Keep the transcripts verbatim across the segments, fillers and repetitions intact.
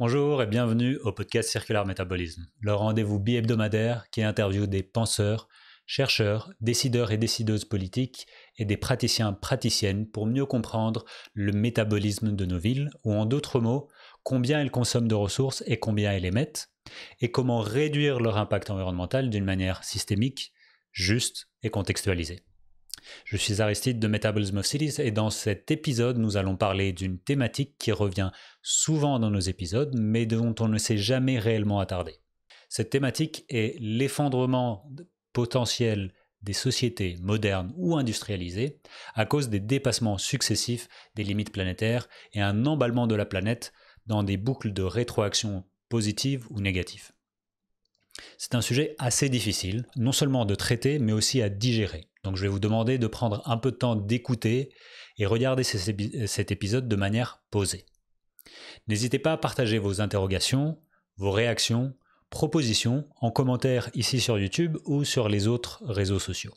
Bonjour et bienvenue au podcast Circular Metabolism, le rendez-vous bi-hebdomadaire qui interviewe des penseurs, chercheurs, décideurs et décideuses politiques et des praticiens, praticiennes pour mieux comprendre le métabolisme de nos villes, ou en d'autres mots, combien elles consomment de ressources et combien elles émettent, et comment réduire leur impact environnemental d'une manière systémique, juste et contextualisée. Je suis Aristide de Metabolism of Cities et dans cet épisode, nous allons parler d'une thématique qui revient souvent dans nos épisodes, mais dont on ne s'est jamais réellement attardé. Cette thématique est l'effondrement potentiel des sociétés modernes ou industrialisées à cause des dépassements successifs des limites planétaires et un emballement de la planète dans des boucles de rétroaction positives ou négatives. C'est un sujet assez difficile, non seulement de traiter, mais aussi à digérer. Donc je vais vous demander de prendre un peu de temps d'écouter et regarder cet épisode de manière posée. N'hésitez pas à partager vos interrogations, vos réactions, propositions en commentaire ici sur YouTube ou sur les autres réseaux sociaux.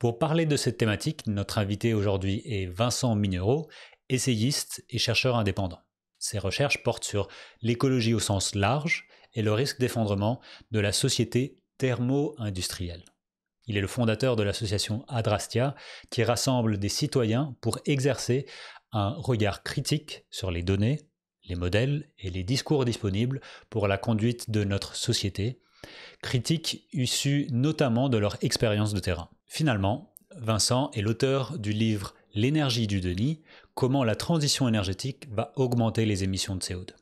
Pour parler de cette thématique, notre invité aujourd'hui est Vincent Mignerot, essayiste et chercheur indépendant. Ses recherches portent sur l'écologie au sens large et le risque d'effondrement de la société thermo-industrielle. Il est le fondateur de l'association Adrastia, qui rassemble des citoyens pour exercer un regard critique sur les données, les modèles et les discours disponibles pour la conduite de notre société, critique issue notamment de leur expérience de terrain. Finalement, Vincent est l'auteur du livre « L'énergie du déni, comment la transition énergétique va augmenter les émissions de C O deux ».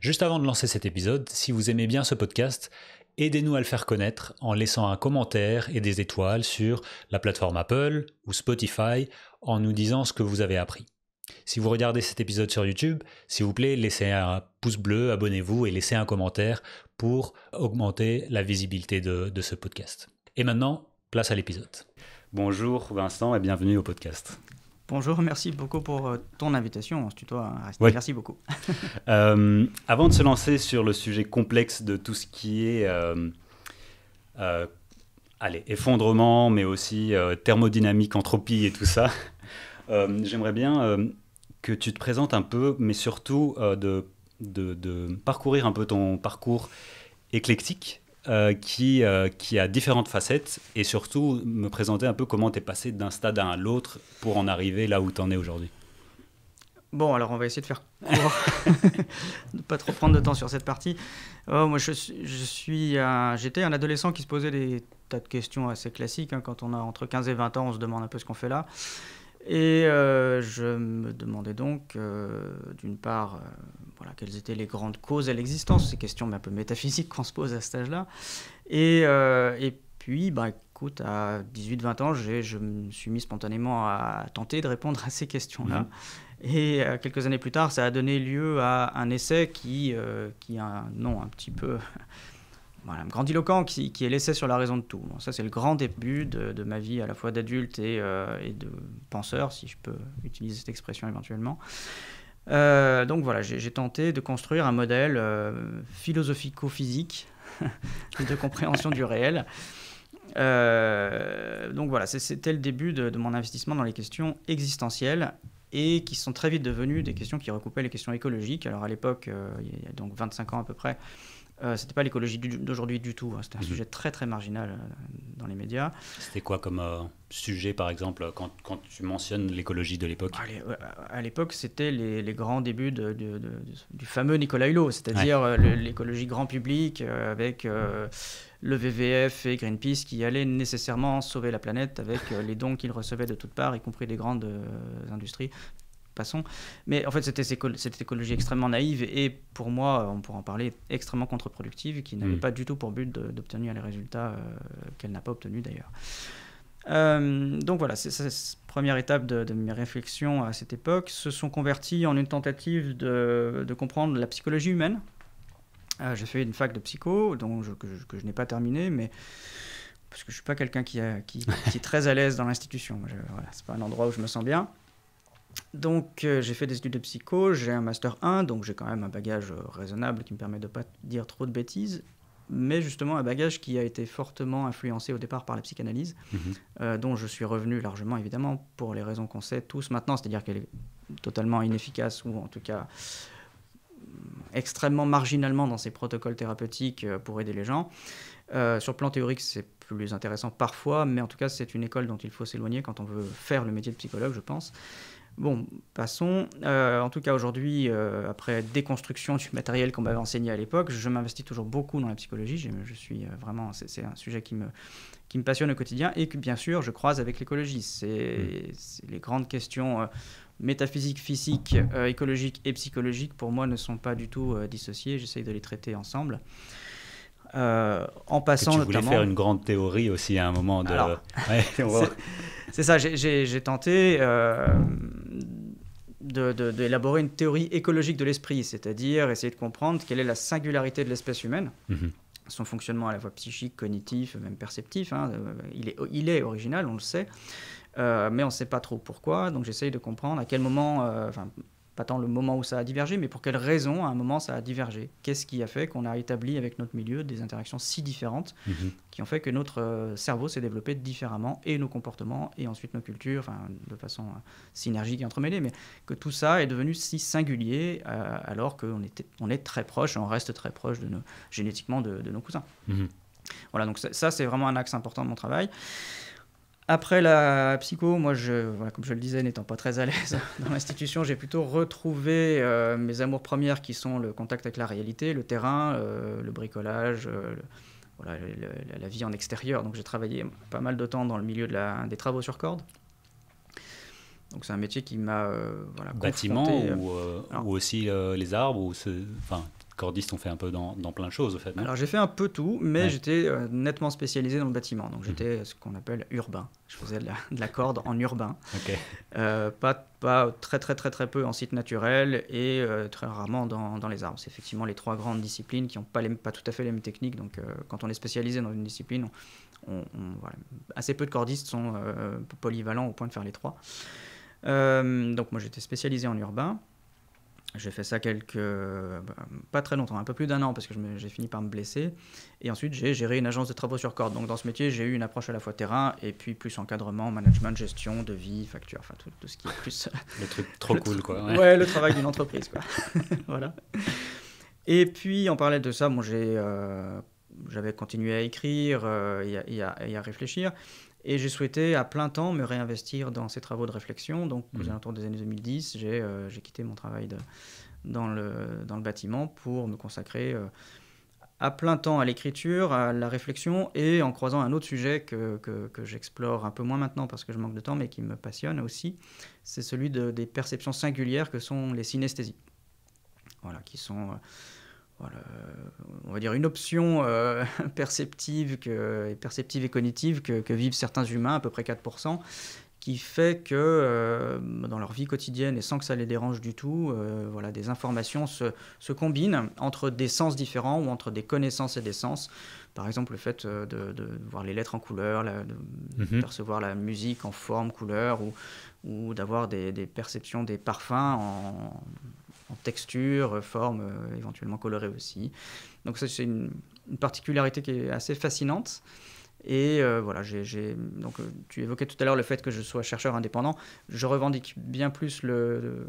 Juste avant de lancer cet épisode, si vous aimez bien ce podcast, aidez-nous à le faire connaître en laissant un commentaire et des étoiles sur la plateforme Apple ou Spotify en nous disant ce que vous avez appris. Si vous regardez cet épisode sur YouTube, s'il vous plaît, laissez un pouce bleu, abonnez-vous et laissez un commentaire pour augmenter la visibilité de, de ce podcast. Et maintenant, place à l'épisode. Bonjour Vincent et bienvenue au podcast. Bonjour, merci beaucoup pour ton invitation, on se tutoie, ouais. Merci beaucoup. euh, avant de se lancer sur le sujet complexe de tout ce qui est euh, euh, allez, effondrement, mais aussi euh, thermodynamique, entropie et tout ça, euh, j'aimerais bien euh, que tu te présentes un peu, mais surtout euh, de, de, de parcourir un peu ton parcours éclectique euh, qui, euh, qui a différentes facettes, et surtout me présenter un peu comment tu es passé d'un stade à l'autre pour en arriver là où tu en es aujourd'hui. Bon, alors on va essayer de faire court, de ne pas trop prendre de temps sur cette partie. Oh, moi, je, je suis un, j'étais un adolescent qui se posait des tas de questions assez classiques. Hein, quand on a entre quinze et vingt ans, on se demande un peu ce qu'on fait là. Et euh, je me demandais donc, euh, d'une part, euh, voilà, quelles étaient les grandes causes à l'existence, ces questions un peu métaphysiques qu'on se pose à cet âge-là. Et, euh, et puis, bah, écoute, à dix-huit vingt ans, je me suis mis spontanément à tenter de répondre à ces questions-là. Mmh. Et euh, quelques années plus tard, ça a donné lieu à un essai qui, euh, qui a un nom un petit peu voilà, grandiloquent, qui, qui est l'essai sur la raison de tout. Bon, ça, c'est le grand début de, de ma vie à la fois d'adulte et, euh, et de penseur, si je peux utiliser cette expression éventuellement. Euh, donc voilà, j'ai tenté de construire un modèle euh, philosophico-physique de compréhension du réel. Euh, donc voilà, c'était le début de, de mon investissement dans les questions existentielles, et qui sont très vite devenues des questions qui recoupaient les questions écologiques. Alors à l'époque, euh, il y a donc vingt-cinq ans à peu près, euh, c'était pas l'écologie d'aujourd'hui du tout, hein. C'était un mmh. sujet très très marginal euh, dans les médias. C'était quoi comme euh, sujet par exemple quand, quand tu mentionnes l'écologie de l'époque? À l'époque, c'était les, les grands débuts de, de, de, du fameux Nicolas Hulot, c'est-à-dire ouais. euh, l'écologie grand public euh, avec euh, le W W F et Greenpeace qui allaient nécessairement sauver la planète avec euh, les dons qu'ils recevaient de toutes parts, y compris des grandes euh, industries. Passons. Mais en fait, c'était cette écologie extrêmement naïve et pour moi, on pourra en parler, extrêmement contre-productive, qui n'avait mmh. pas du tout pour but d'obtenir les résultats euh, qu'elle n'a pas obtenus d'ailleurs. Euh, donc voilà, c'est la première étape de, de mes réflexions à cette époque se sont converties en une tentative de, de comprendre la psychologie humaine. Euh, j'ai fait une fac de psycho, donc je, que je, que je n'ai pas terminée, mais parce que je ne suis pas quelqu'un qui, qui, qui est très à l'aise dans l'institution. Voilà, ce n'est pas un endroit où je me sens bien. Donc euh, j'ai fait des études de psycho, j'ai un master un, donc j'ai quand même un bagage euh, raisonnable qui me permet de ne pas dire trop de bêtises, mais justement un bagage qui a été fortement influencé au départ par la psychanalyse, mmh. euh, dont je suis revenu largement évidemment pour les raisons qu'on sait tous maintenant, c'est-à-dire qu'elle est totalement inefficace ou en tout cas extrêmement marginalement dans ces protocoles thérapeutiques pour aider les gens. Euh, sur le plan théorique, c'est plus intéressant parfois, mais en tout cas, c'est une école dont il faut s'éloigner quand on veut faire le métier de psychologue, je pense. Bon, passons. Euh, en tout cas, aujourd'hui, euh, après déconstruction du matériel qu'on m'avait enseigné à l'époque, je m'investis toujours beaucoup dans la psychologie. Je, je suis euh, vraiment, c'est un sujet qui me, qui me passionne au quotidien et que, bien sûr, je croise avec l'écologie. C'est mmh. les grandes questions euh, métaphysiques, physiques, euh, écologiques et psychologiques, pour moi, ne sont pas du tout euh, dissociées. J'essaye de les traiter ensemble. Euh, en passant que tu voulais notamment... faire une grande théorie aussi à un moment de... Alors, ouais, va... c'est ça, j'ai tenté euh, d'élaborer une théorie écologique de l'esprit, c'est-à-dire essayer de comprendre quelle est la singularité de l'espèce humaine, mm-hmm. son fonctionnement à la fois psychique, cognitif, même perceptif. Hein, il est, il est original, on le sait, euh, mais on ne sait pas trop pourquoi, donc j'essaye de comprendre à quel moment... Euh, pas tant le moment où ça a divergé, mais pour quelles raisons, à un moment, ça a divergé. Qu'est-ce qui a fait qu'on a établi avec notre milieu des interactions si différentes, mmh. qui ont fait que notre euh, cerveau s'est développé différemment, et nos comportements, et ensuite nos cultures, enfin, de façon euh, synergique et entremêlée, mais que tout ça est devenu si singulier, euh, alors qu'on était, on est très proche, on reste très proche de nos, génétiquement de, de nos cousins. Mmh. Voilà, donc ça, ça c'est vraiment un axe important de mon travail. Après la psycho, moi, je, voilà, comme je le disais, n'étant pas très à l'aise dans l'institution, j'ai plutôt retrouvé euh, mes amours premières qui sont le contact avec la réalité, le terrain, euh, le bricolage, euh, le, voilà, le, le, la vie en extérieur. Donc j'ai travaillé pas mal de temps dans le milieu de la, des travaux sur corde. Donc c'est un métier qui m'a euh, voilà, bâtiment ou, euh, alors, ou aussi euh, les arbres ou ce... enfin... Cordistes ont fait un peu dans, dans plein de choses, au fait. Alors, j'ai fait un peu tout, mais ouais. j'étais euh, nettement spécialisé dans le bâtiment. Donc, j'étais mmh. ce qu'on appelle urbain. Je faisais de la, de la corde en urbain. Okay. Euh, pas, pas très, très, très, très peu en site naturel et euh, très rarement dans, dans les arbres. C'est effectivement les trois grandes disciplines qui n'ont pas, pas tout à fait les mêmes techniques. Donc, euh, quand on est spécialisé dans une discipline, on, on, on, voilà. assez peu de cordistes sont euh, polyvalents au point de faire les trois. Euh, donc, moi, j'étais spécialisé en urbain. J'ai fait ça quelques... Bah, pas très longtemps, un peu plus d'un an, parce que j'ai fini par me blesser. Et ensuite, j'ai géré une agence de travaux sur corde. Donc, dans ce métier, j'ai eu une approche à la fois terrain, et puis plus encadrement, management, gestion, devis, facture, enfin, tout, tout ce qui est plus... le truc trop le cool, truc... quoi. Ouais, ouais, le travail d'une entreprise, quoi. Voilà. Et puis, en parallèle de ça, bon, j'ai... Euh... J'avais continué à écrire euh, et, à, et, à, et à réfléchir. Et j'ai souhaité à plein temps me réinvestir dans ces travaux de réflexion. Donc, aux mmh. alentours des années deux mille dix, j'ai euh, quitté mon travail de, dans, le, dans le bâtiment pour me consacrer euh, à plein temps à l'écriture, à la réflexion et en croisant un autre sujet que, que, que j'explore un peu moins maintenant parce que je manque de temps, mais qui me passionne aussi. C'est celui de, des perceptions singulières que sont les synesthésies. Voilà, qui sont... Euh, Voilà, on va dire une option euh, perceptive, que, perceptive et cognitive que, que vivent certains humains, à peu près quatre pour cent, qui fait que euh, dans leur vie quotidienne, et sans que ça les dérange du tout, euh, voilà, des informations se, se combinent entre des sens différents ou entre des connaissances et des sens. Par exemple, le fait de, de voir les lettres en couleur, la, de mm-hmm. percevoir la musique en forme, couleur, ou, ou d'avoir des, des perceptions des parfums en... en texture, forme, euh, éventuellement colorée aussi. Donc ça, c'est une, une particularité qui est assez fascinante. Et euh, voilà, j'ai... Donc, euh, tu évoquais tout à l'heure le fait que je sois chercheur indépendant. Je revendique bien plus le, le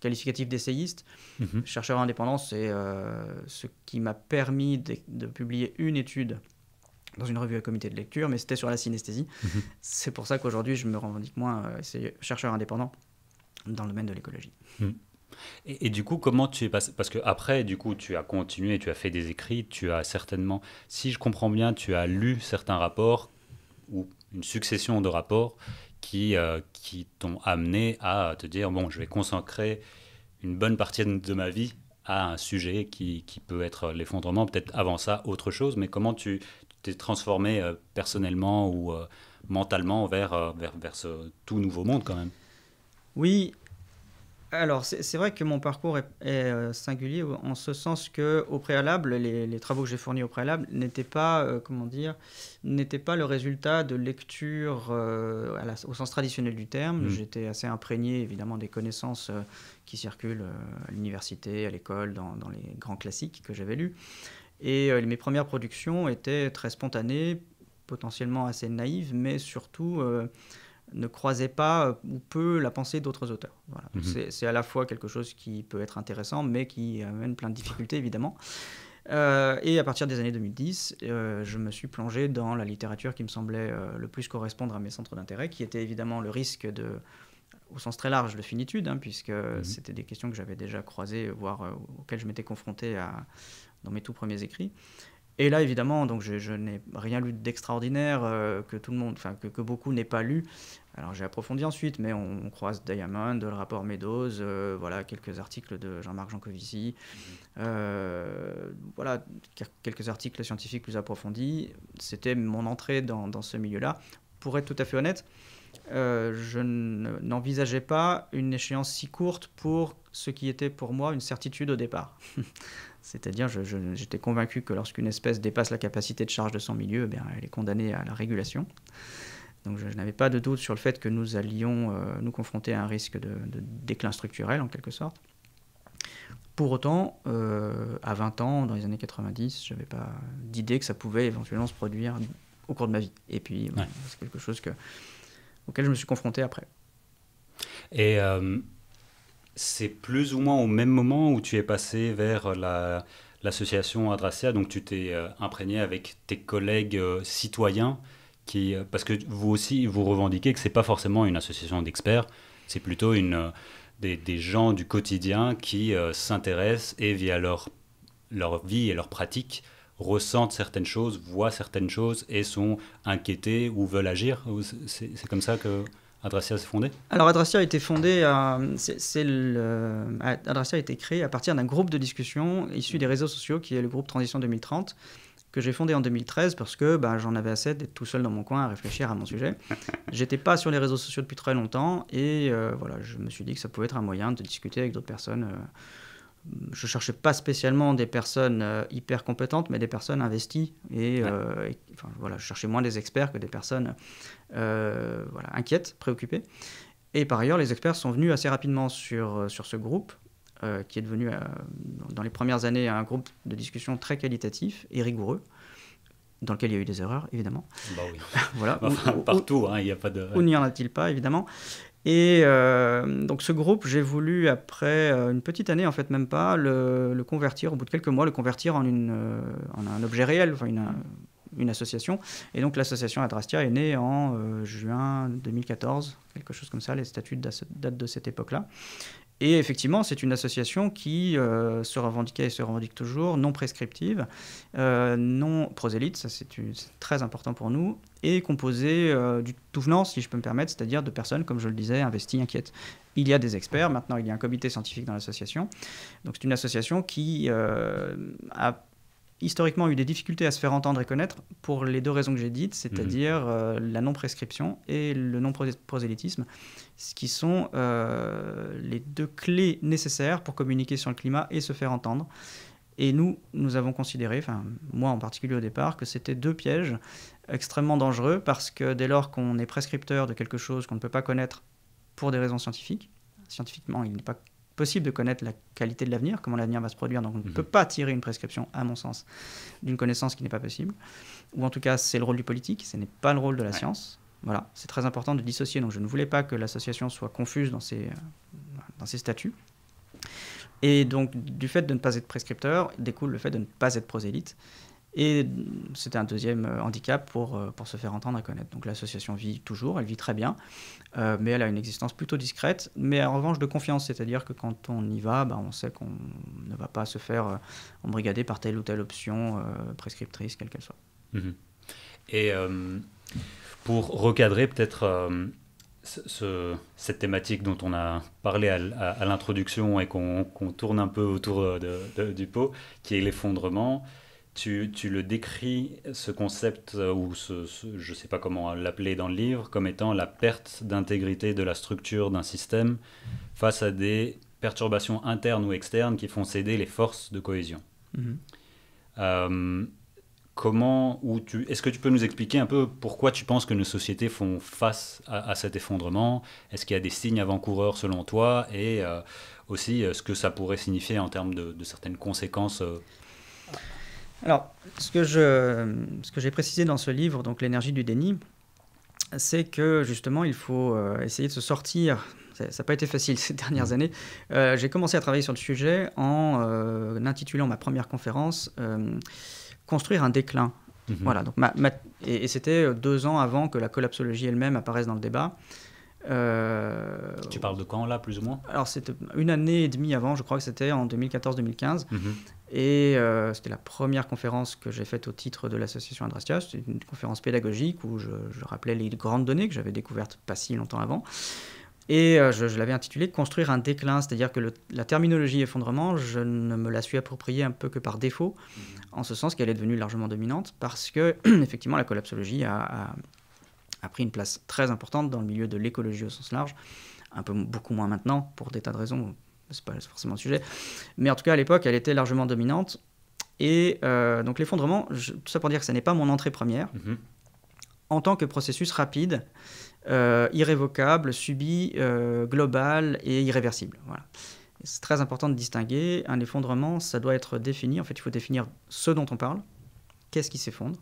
qualificatif d'essayiste. Mm-hmm. Chercheur indépendant, c'est euh, ce qui m'a permis de, de publier une étude dans une revue à comité de lecture, mais c'était sur la synesthésie. Mm-hmm. C'est pour ça qu'aujourd'hui, je me revendique moins euh, chercheur indépendant dans le domaine de l'écologie. Mmh. Et, et du coup, comment tu es passé? Parce que après, du coup, tu as continué, tu as fait des écrits, tu as certainement, si je comprends bien, tu as lu certains rapports ou une succession de rapports qui, euh, qui t'ont amené à te dire, bon, je vais consacrer une bonne partie de ma vie à un sujet qui, qui peut être l'effondrement, peut-être avant ça, autre chose, mais comment tu t'es transformé euh, personnellement ou euh, mentalement vers, euh, vers, vers ce tout nouveau monde quand même? Oui, alors c'est vrai que mon parcours est, est singulier en ce sens qu'au préalable, les, les travaux que j'ai fournis au préalable n'étaient pas, euh, comment dire, n'étaient pas le résultat de lectures euh, à la, au sens traditionnel du terme. Mmh. J'étais assez imprégné évidemment des connaissances euh, qui circulent euh, à l'université, à l'école, dans, dans les grands classiques que j'avais lus. Et euh, mes premières productions étaient très spontanées, potentiellement assez naïves, mais surtout... Euh, ne croisait pas ou peu la pensée d'autres auteurs. Voilà. Mmh. C'est, c'est à la fois quelque chose qui peut être intéressant, mais qui amène plein de difficultés, évidemment. Euh, et à partir des années deux mille dix, euh, je me suis plongé dans la littérature qui me semblait euh, le plus correspondre à mes centres d'intérêt, qui était évidemment le risque de, au sens très large, de finitude, hein, puisque mmh. c'était des questions que j'avais déjà croisées, voire euh, auxquelles je m'étais confronté à, dans mes tout premiers écrits. Et là, évidemment, donc je, je n'ai rien lu d'extraordinaire, euh, que tout le monde, enfin que, que beaucoup n'aient pas lu. Alors j'ai approfondi ensuite, mais on, on croise Diamond, le rapport Meadows, euh, voilà, quelques articles de Jean-Marc Jancovici, euh, voilà, quelques articles scientifiques plus approfondis. C'était mon entrée dans, dans ce milieu-là. Pour être tout à fait honnête, euh, je n'envisageais pas une échéance si courte pour ce qui était pour moi une certitude au départ. C'est-à-dire, je, je, j'étais convaincu que lorsqu'une espèce dépasse la capacité de charge de son milieu, eh bien, elle est condamnée à la régulation. Donc je, je n'avais pas de doute sur le fait que nous allions euh, nous confronter à un risque de, de déclin structurel, en quelque sorte. Pour autant, euh, à vingt ans, dans les années quatre-vingt-dix, je n'avais pas d'idée que ça pouvait éventuellement se produire au cours de ma vie. Et puis, ouais. c'est quelque chose que, auquel je me suis confronté après. Et... Euh... C'est plus ou moins au même moment où tu es passé vers la, l'association Adrastia, donc tu t'es euh, imprégné avec tes collègues euh, citoyens, qui, euh, parce que vous aussi, vous revendiquez que ce n'est pas forcément une association d'experts, c'est plutôt une, euh, des, des gens du quotidien qui euh, s'intéressent et via leur, leur vie et leur pratique ressentent certaines choses, voient certaines choses et sont inquiétés ou veulent agir. C'est, c'est comme ça que... Adrastia s'est fondée ? Alors Adrastia a été fondée, à, c'est, c'est le, Adrastia a été créée à partir d'un groupe de discussion issu des réseaux sociaux qui est le groupe Transition deux mille trente que j'ai fondé en deux mille treize parce que bah, j'en avais assez d'être tout seul dans mon coin à réfléchir à mon sujet. J'étais pas sur les réseaux sociaux depuis très longtemps et euh, voilà, je me suis dit que ça pouvait être un moyen de discuter avec d'autres personnes. Je cherchais pas spécialement des personnes hyper compétentes mais des personnes investies et, ouais. euh, et enfin, voilà, je cherchais moins des experts que des personnes... Euh, voilà, inquiète, préoccupée. Et par ailleurs, les experts sont venus assez rapidement sur, sur ce groupe, euh, qui est devenu, euh, dans les premières années, un groupe de discussion très qualitatif et rigoureux, dans lequel il y a eu des erreurs, évidemment. Bah oui. voilà. Enfin, où, partout, il n'y a pas de... Où n'y en a-t-il pas, évidemment. Et euh, donc ce groupe, j'ai voulu, après une petite année, en fait même pas, le, le convertir, au bout de quelques mois, le convertir en, une, en un objet réel, enfin une... une association, et donc l'association Adrastia est née en euh, juin deux mille quatorze, quelque chose comme ça, les statuts datent de cette époque-là, et effectivement c'est une association qui euh, se revendiquait et se revendique toujours, non prescriptive, euh, non prosélyte, ça c'est, une, c'est très important pour nous, et composée euh, du tout venant, si je peux me permettre, c'est-à-dire de personnes, comme je le disais, investies, inquiètes. Il y a des experts, maintenant il y a un comité scientifique dans l'association, donc c'est une association qui euh, a historiquement eu des difficultés à se faire entendre et connaître pour les deux raisons que j'ai dites, c'est-à-dire mmh. euh, la non-prescription et le non-prosélytisme, ce qui sont euh, les deux clés nécessaires pour communiquer sur le climat et se faire entendre. Et nous, nous avons considéré, enfin moi en particulier au départ, que c'était deux pièges extrêmement dangereux parce que dès lors qu'on est prescripteur de quelque chose qu'on ne peut pas connaître pour des raisons scientifiques, scientifiquement il n'est pas possible de connaître la qualité de l'avenir, comment l'avenir va se produire, donc on ne mmh. peut pas tirer une prescription, à mon sens, d'une connaissance qui n'est pas possible, ou en tout cas c'est le rôle du politique, ce n'est pas le rôle de la ouais. science, voilà, c'est très important de dissocier, donc je ne voulais pas que l'association soit confuse dans ses, dans ses statuts, et donc du fait de ne pas être prescripteur, découle le fait de ne pas être prosélyte, et c'était un deuxième handicap pour, pour se faire entendre et connaître. Donc l'association vit toujours, elle vit très bien, euh, mais elle a une existence plutôt discrète, mais en revanche de confiance, c'est-à-dire que quand on y va, bah, on sait qu'on ne va pas se faire euh, embrigader par telle ou telle option euh, prescriptrice, quelle qu'elle soit. Mmh. Et euh, pour recadrer peut-être euh, ce, cette thématique dont on a parlé à, à, à l'introduction et qu'on, qu'on tourne un peu autour de, de, du pot, qui est l'effondrement, Tu, tu le décris, ce concept, euh, ou ce, ce, je ne sais pas comment l'appeler dans le livre, comme étant la perte d'intégrité de la structure d'un système face à des perturbations internes ou externes qui font céder les forces de cohésion. Mm-hmm. Euh, comment, ou tu, est-ce que tu peux nous expliquer un peu pourquoi tu penses que nos sociétés font face à, à cet effondrement? Est-ce qu'il y a des signes avant-coureurs selon toi? Et euh, aussi, ce que ça pourrait signifier en termes de, de certaines conséquences euh, Alors, ce que, je, ce que j'ai précisé dans ce livre, donc L'énergie du déni, c'est que justement, il faut euh, essayer de se sortir. Ça n'a pas été facile ces dernières années. Euh, j'ai commencé à travailler sur le sujet en euh, intitulant ma première conférence euh, « Construire un déclin ». Mmh. Voilà, donc ma, ma, et, et c'était deux ans avant que la collapsologie elle-même apparaisse dans le débat. Euh, tu parles de quand, là, plus ou moins? Alors, c'était une année et demie avant, je crois que c'était en deux mille quatorze deux mille quinze. Mmh. Et euh, c'était la première conférence que j'ai faite au titre de l'association Adrastia. C'était une conférence pédagogique où je, je rappelais les grandes données que j'avais découvertes pas si longtemps avant. Et euh, je, je l'avais intitulé « Construire un déclin », c'est-à-dire que le, la terminologie effondrement, je ne me la suis appropriée un peu que par défaut, en ce sens qu'elle est devenue largement dominante, parce que, effectivement, la collapsologie a, a, a pris une place très importante dans le milieu de l'écologie au sens large, un peu beaucoup moins maintenant, pour des tas de raisons, c'est pas forcément le sujet, mais en tout cas, à l'époque, elle était largement dominante, et euh, donc l'effondrement, je, tout ça pour dire que ce n'est pas mon entrée première, mmh. en tant que processus rapide, Euh, irrévocable, subi, euh, global et irréversible. Voilà. C'est très important de distinguer. Un effondrement, ça doit être défini. En fait, il faut définir ce dont on parle, qu'est-ce qui s'effondre,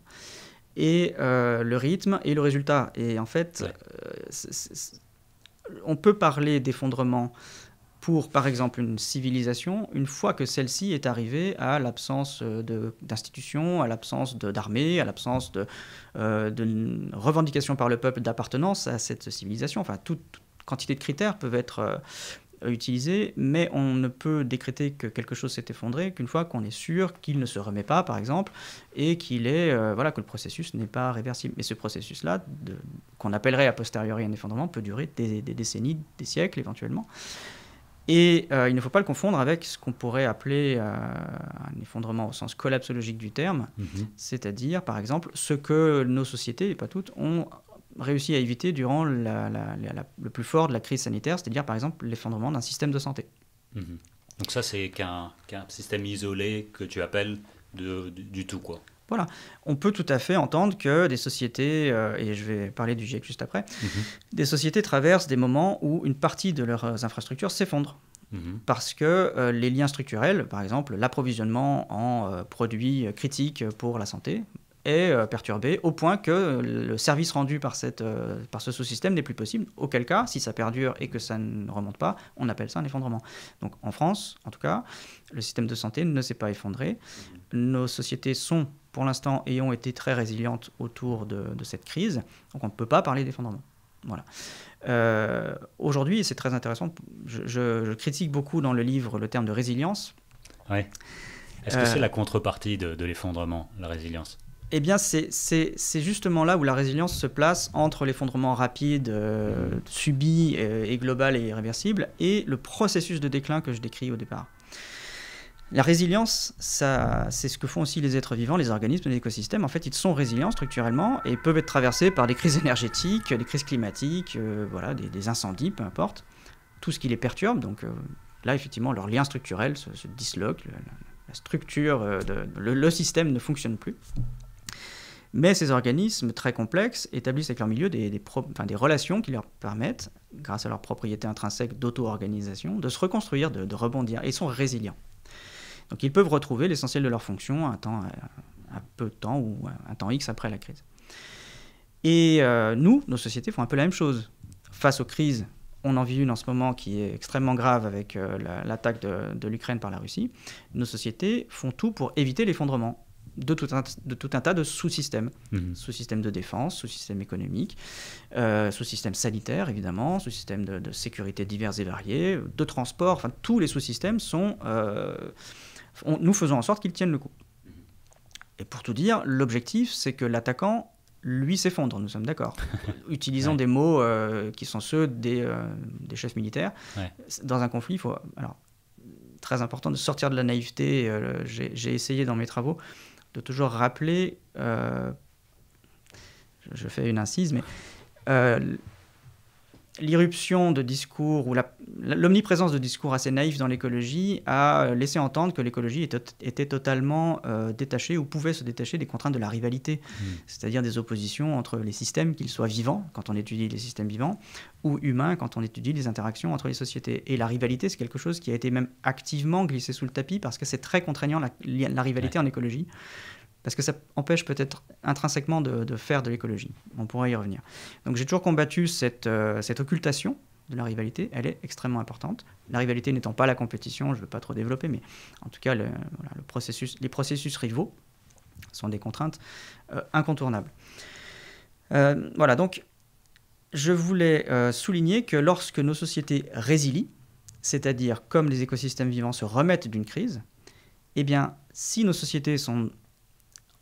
et euh, le rythme et le résultat. Et en fait, ouais. euh, c'est, c'est, on peut parler d'effondrement pour, par exemple, une civilisation, une fois que celle-ci est arrivée à l'absence d'institutions, à l'absence d'armée, à l'absence de, euh, de revendications par le peuple d'appartenance à cette civilisation. Enfin, toute, toute quantité de critères peuvent être euh, utilisés, mais on ne peut décréter que quelque chose s'est effondré qu'une fois qu'on est sûr qu'il ne se remet pas, par exemple, et qu'il est, euh, voilà, que le processus n'est pas réversible. Mais ce processus-là, qu'on appellerait a posteriori un effondrement, peut durer des, des décennies, des siècles éventuellement. Et euh, il ne faut pas le confondre avec ce qu'on pourrait appeler euh, un effondrement au sens collapsologique du terme, mmh. c'est-à-dire, par exemple, ce que nos sociétés, et pas toutes, ont réussi à éviter durant la, la, la, la, le plus fort de la crise sanitaire, c'est-à-dire, par exemple, l'effondrement d'un système de santé. Mmh. Donc ça, c'est qu'un qu'un système isolé que tu appelles de, du, du tout, quoi. Voilà. On peut tout à fait entendre que des sociétés, euh, et je vais parler du GIEC juste après, mmh. des sociétés traversent des moments où une partie de leurs infrastructures s'effondre. Mmh. Parce que euh, les liens structurels, par exemple l'approvisionnement en euh, produits critiques pour la santé, est euh, perturbé au point que le service rendu par, cette, euh, par ce sous-système n'est plus possible. Auquel cas, si ça perdure et que ça ne remonte pas, on appelle ça un effondrement. Donc en France, en tout cas, le système de santé ne s'est pas effondré. Mmh. Nos sociétés sont... pour l'instant, et ont été très résilientes autour de, de cette crise. Donc, on ne peut pas parler d'effondrement. Voilà. Euh, aujourd'hui, c'est très intéressant. Je, je, je critique beaucoup dans le livre le terme de résilience. Ouais. Est-ce euh, que c'est la contrepartie de, de l'effondrement, la résilience? Eh bien, c'est, c'est, c'est justement là où la résilience se place entre l'effondrement rapide, euh, mmh. subi euh, et global et irréversible, et le processus de déclin que je décris au départ. La résilience, ça, c'est ce que font aussi les êtres vivants, les organismes, les écosystèmes. En fait, ils sont résilients structurellement et peuvent être traversés par des crises énergétiques, des crises climatiques, euh, voilà, des, des incendies, peu importe. Tout ce qui les perturbe. Donc euh, là, effectivement, leurs liens structurels se, se disloquent. Le, la structure, euh, de, le, le système ne fonctionne plus. Mais ces organismes très complexes établissent avec leur milieu des, des, pro, enfin, des relations qui leur permettent, grâce à leur propriété intrinsèque d'auto-organisation, de se reconstruire, de, de rebondir. Et ils sont résilients. Donc ils peuvent retrouver l'essentiel de leurs fonctions un, temps, un peu de temps ou un temps X après la crise. Et euh, nous, nos sociétés font un peu la même chose. Face aux crises, on en vit une en ce moment qui est extrêmement grave avec euh, la, l'attaque de, de l'Ukraine par la Russie. Nos sociétés font tout pour éviter l'effondrement de tout un, de tout un tas de sous-systèmes. Mmh. Sous-systèmes de défense, sous-systèmes économiques, euh, sous-systèmes sanitaires, évidemment, sous-systèmes de, de sécurité divers et variés, de transport, enfin tous les sous-systèmes sont... Euh, On, nous faisons en sorte qu'ils tiennent le coup. Et pour tout dire, l'objectif, c'est que l'attaquant, lui, s'effondre, nous sommes d'accord. Utilisons ouais. des mots euh, qui sont ceux des, euh, des chefs militaires. Ouais. Dans un conflit, il faut... Alors, très important de sortir de la naïveté. Euh, j'ai, j'ai essayé dans mes travaux de toujours rappeler... Euh, je fais une incise, mais... Euh, l'irruption de discours ou la, l'omniprésence de discours assez naïfs dans l'écologie a laissé entendre que l'écologie était, était totalement euh, détachée ou pouvait se détacher des contraintes de la rivalité, mmh. c'est-à-dire des oppositions entre les systèmes, qu'ils soient vivants, quand on étudie les systèmes vivants, ou humains, quand on étudie les interactions entre les sociétés. Et la rivalité, c'est quelque chose qui a été même activement glissé sous le tapis parce que c'est très contraignant, la, la rivalité ouais. en écologie. parce que ça empêche peut-être intrinsèquement de, de faire de l'écologie. On pourra y revenir. Donc j'ai toujours combattu cette, euh, cette occultation de la rivalité. Elle est extrêmement importante. La rivalité n'étant pas la compétition, je ne veux pas trop développer, mais en tout cas, le, voilà, le processus, les processus rivaux sont des contraintes euh, incontournables. Euh, voilà, donc je voulais euh, souligner que lorsque nos sociétés résilient, c'est-à-dire comme les écosystèmes vivants se remettent d'une crise, eh bien, si nos sociétés sont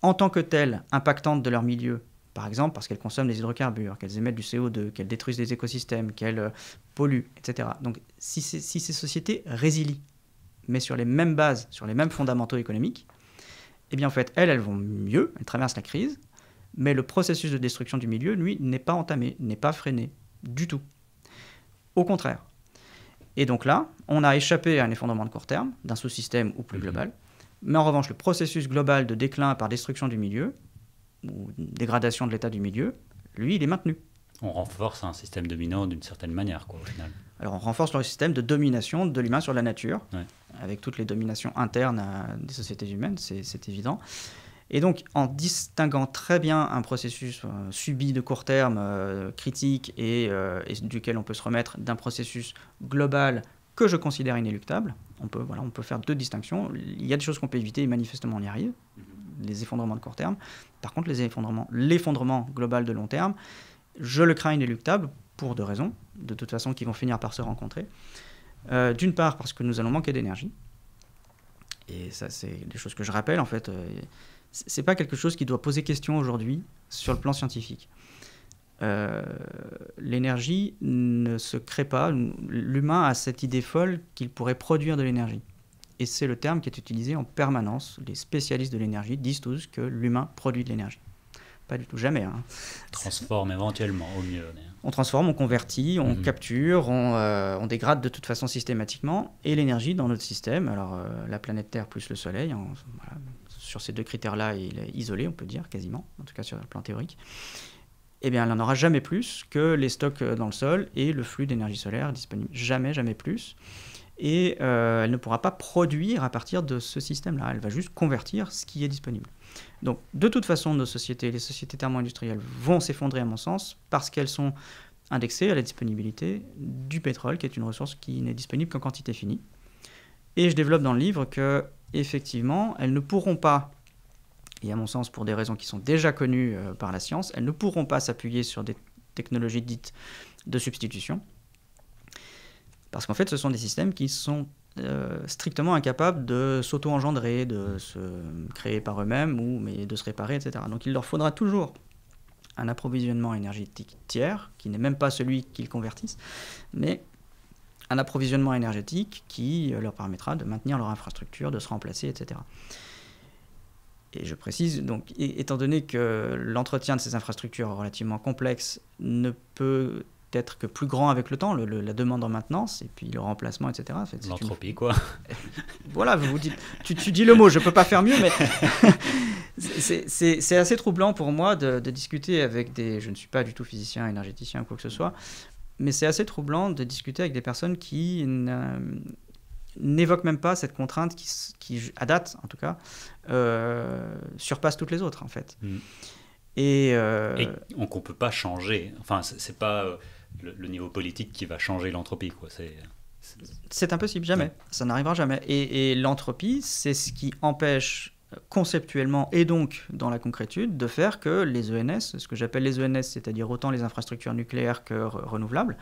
en tant que telles impactantes de leur milieu, par exemple parce qu'elles consomment des hydrocarbures, qu'elles émettent du C O deux, qu'elles détruisent des écosystèmes, qu'elles euh, polluent, et cetera. Donc si, si ces sociétés résilient, mais sur les mêmes bases, sur les mêmes fondamentaux économiques, eh bien en fait, elles, elles vont mieux, elles traversent la crise, mais le processus de destruction du milieu, lui, n'est pas entamé, n'est pas freiné, du tout. Au contraire. Et donc là, on a échappé à un effondrement de court terme, d'un sous-système ou plus global, mais en revanche, le processus global de déclin par destruction du milieu, ou dégradation de l'état du milieu, lui, il est maintenu. On renforce un système dominant d'une certaine manière, quoi, au final. Alors on renforce le système de domination de l'humain sur la nature, ouais, avec toutes les dominations internes à des sociétés humaines, c'est évident. Et donc, en distinguant très bien un processus euh, subi de court terme, euh, critique, et, euh, et duquel on peut se remettre, d'un processus global que je considère inéluctable, on peut, voilà, on peut faire deux distinctions. Il y a des choses qu'on peut éviter, et manifestement on y arrive, les effondrements de court terme. Par contre, les effondrements, l'effondrement global de long terme, je le crains inéluctable pour deux raisons, de toute façon, qui vont finir par se rencontrer. Euh, d'une part, parce que nous allons manquer d'énergie. Et ça, c'est des choses que je rappelle, en fait... Euh, c'est pas quelque chose qui doit poser question aujourd'hui sur le plan scientifique. Euh, l'énergie ne se crée pas. L'humain a cette idée folle qu'il pourrait produire de l'énergie. Et c'est le terme qui est utilisé en permanence. Les spécialistes de l'énergie disent tous que l'humain produit de l'énergie. Pas du tout, jamais. Hein. Transforme éventuellement, au mieux. On transforme, on convertit, on mmh. capture, on, euh, on dégrade de toute façon systématiquement. Et l'énergie dans notre système, alors euh, la planète Terre plus le Soleil, on, voilà, sur ces deux critères-là, il est isolé, on peut dire, quasiment, en tout cas sur le plan théorique, eh bien, il n'en aura jamais plus que les stocks dans le sol et le flux d'énergie solaire disponible. Jamais, jamais plus. Et euh, elle ne pourra pas produire à partir de ce système-là. Elle va juste convertir ce qui est disponible. Donc, de toute façon, nos sociétés, les sociétés thermo-industrielles vont s'effondrer, à mon sens, parce qu'elles sont indexées à la disponibilité du pétrole, qui est une ressource qui n'est disponible qu'en quantité finie. Et je développe dans le livre que effectivement, elles ne pourront pas, et à mon sens pour des raisons qui sont déjà connues euh, par la science, elles ne pourront pas s'appuyer sur des technologies dites de substitution, parce qu'en fait ce sont des systèmes qui sont euh, strictement incapables de s'auto-engendrer, de se créer par eux-mêmes, ou mais de se réparer, et cetera. Donc il leur faudra toujours un approvisionnement énergétique tiers, qui n'est même pas celui qu'ils convertissent, mais... un approvisionnement énergétique qui leur permettra de maintenir leur infrastructure, de se remplacer, et cetera. Et je précise, donc, étant donné que l'entretien de ces infrastructures relativement complexes ne peut être que plus grand avec le temps, le, le, la demande en maintenance, et puis le remplacement, et cetera. L'entropie, une... quoi. Voilà, vous vous dites, tu, tu dis le mot, je ne peux pas faire mieux, mais... C'est assez troublant pour moi de, de discuter avec des... Je ne suis pas du tout physicien, énergéticien, quoi que ce soit, mais c'est assez troublant de discuter avec des personnes qui n'évoquent même pas cette contrainte qui, qui à date, en tout cas, euh, surpasse toutes les autres, en fait. Mmh. Et, euh... Et donc on ne peut pas changer. Enfin, ce n'est pas le, le niveau politique qui va changer l'entropie, quoi. C'est impossible, jamais. Ouais. Ça n'arrivera jamais. Et, et l'entropie, c'est ce qui empêche... conceptuellement et donc dans la concrétude, de faire que les E N S, ce que j'appelle les E N S, c'est-à-dire autant les infrastructures nucléaires que re renouvelables,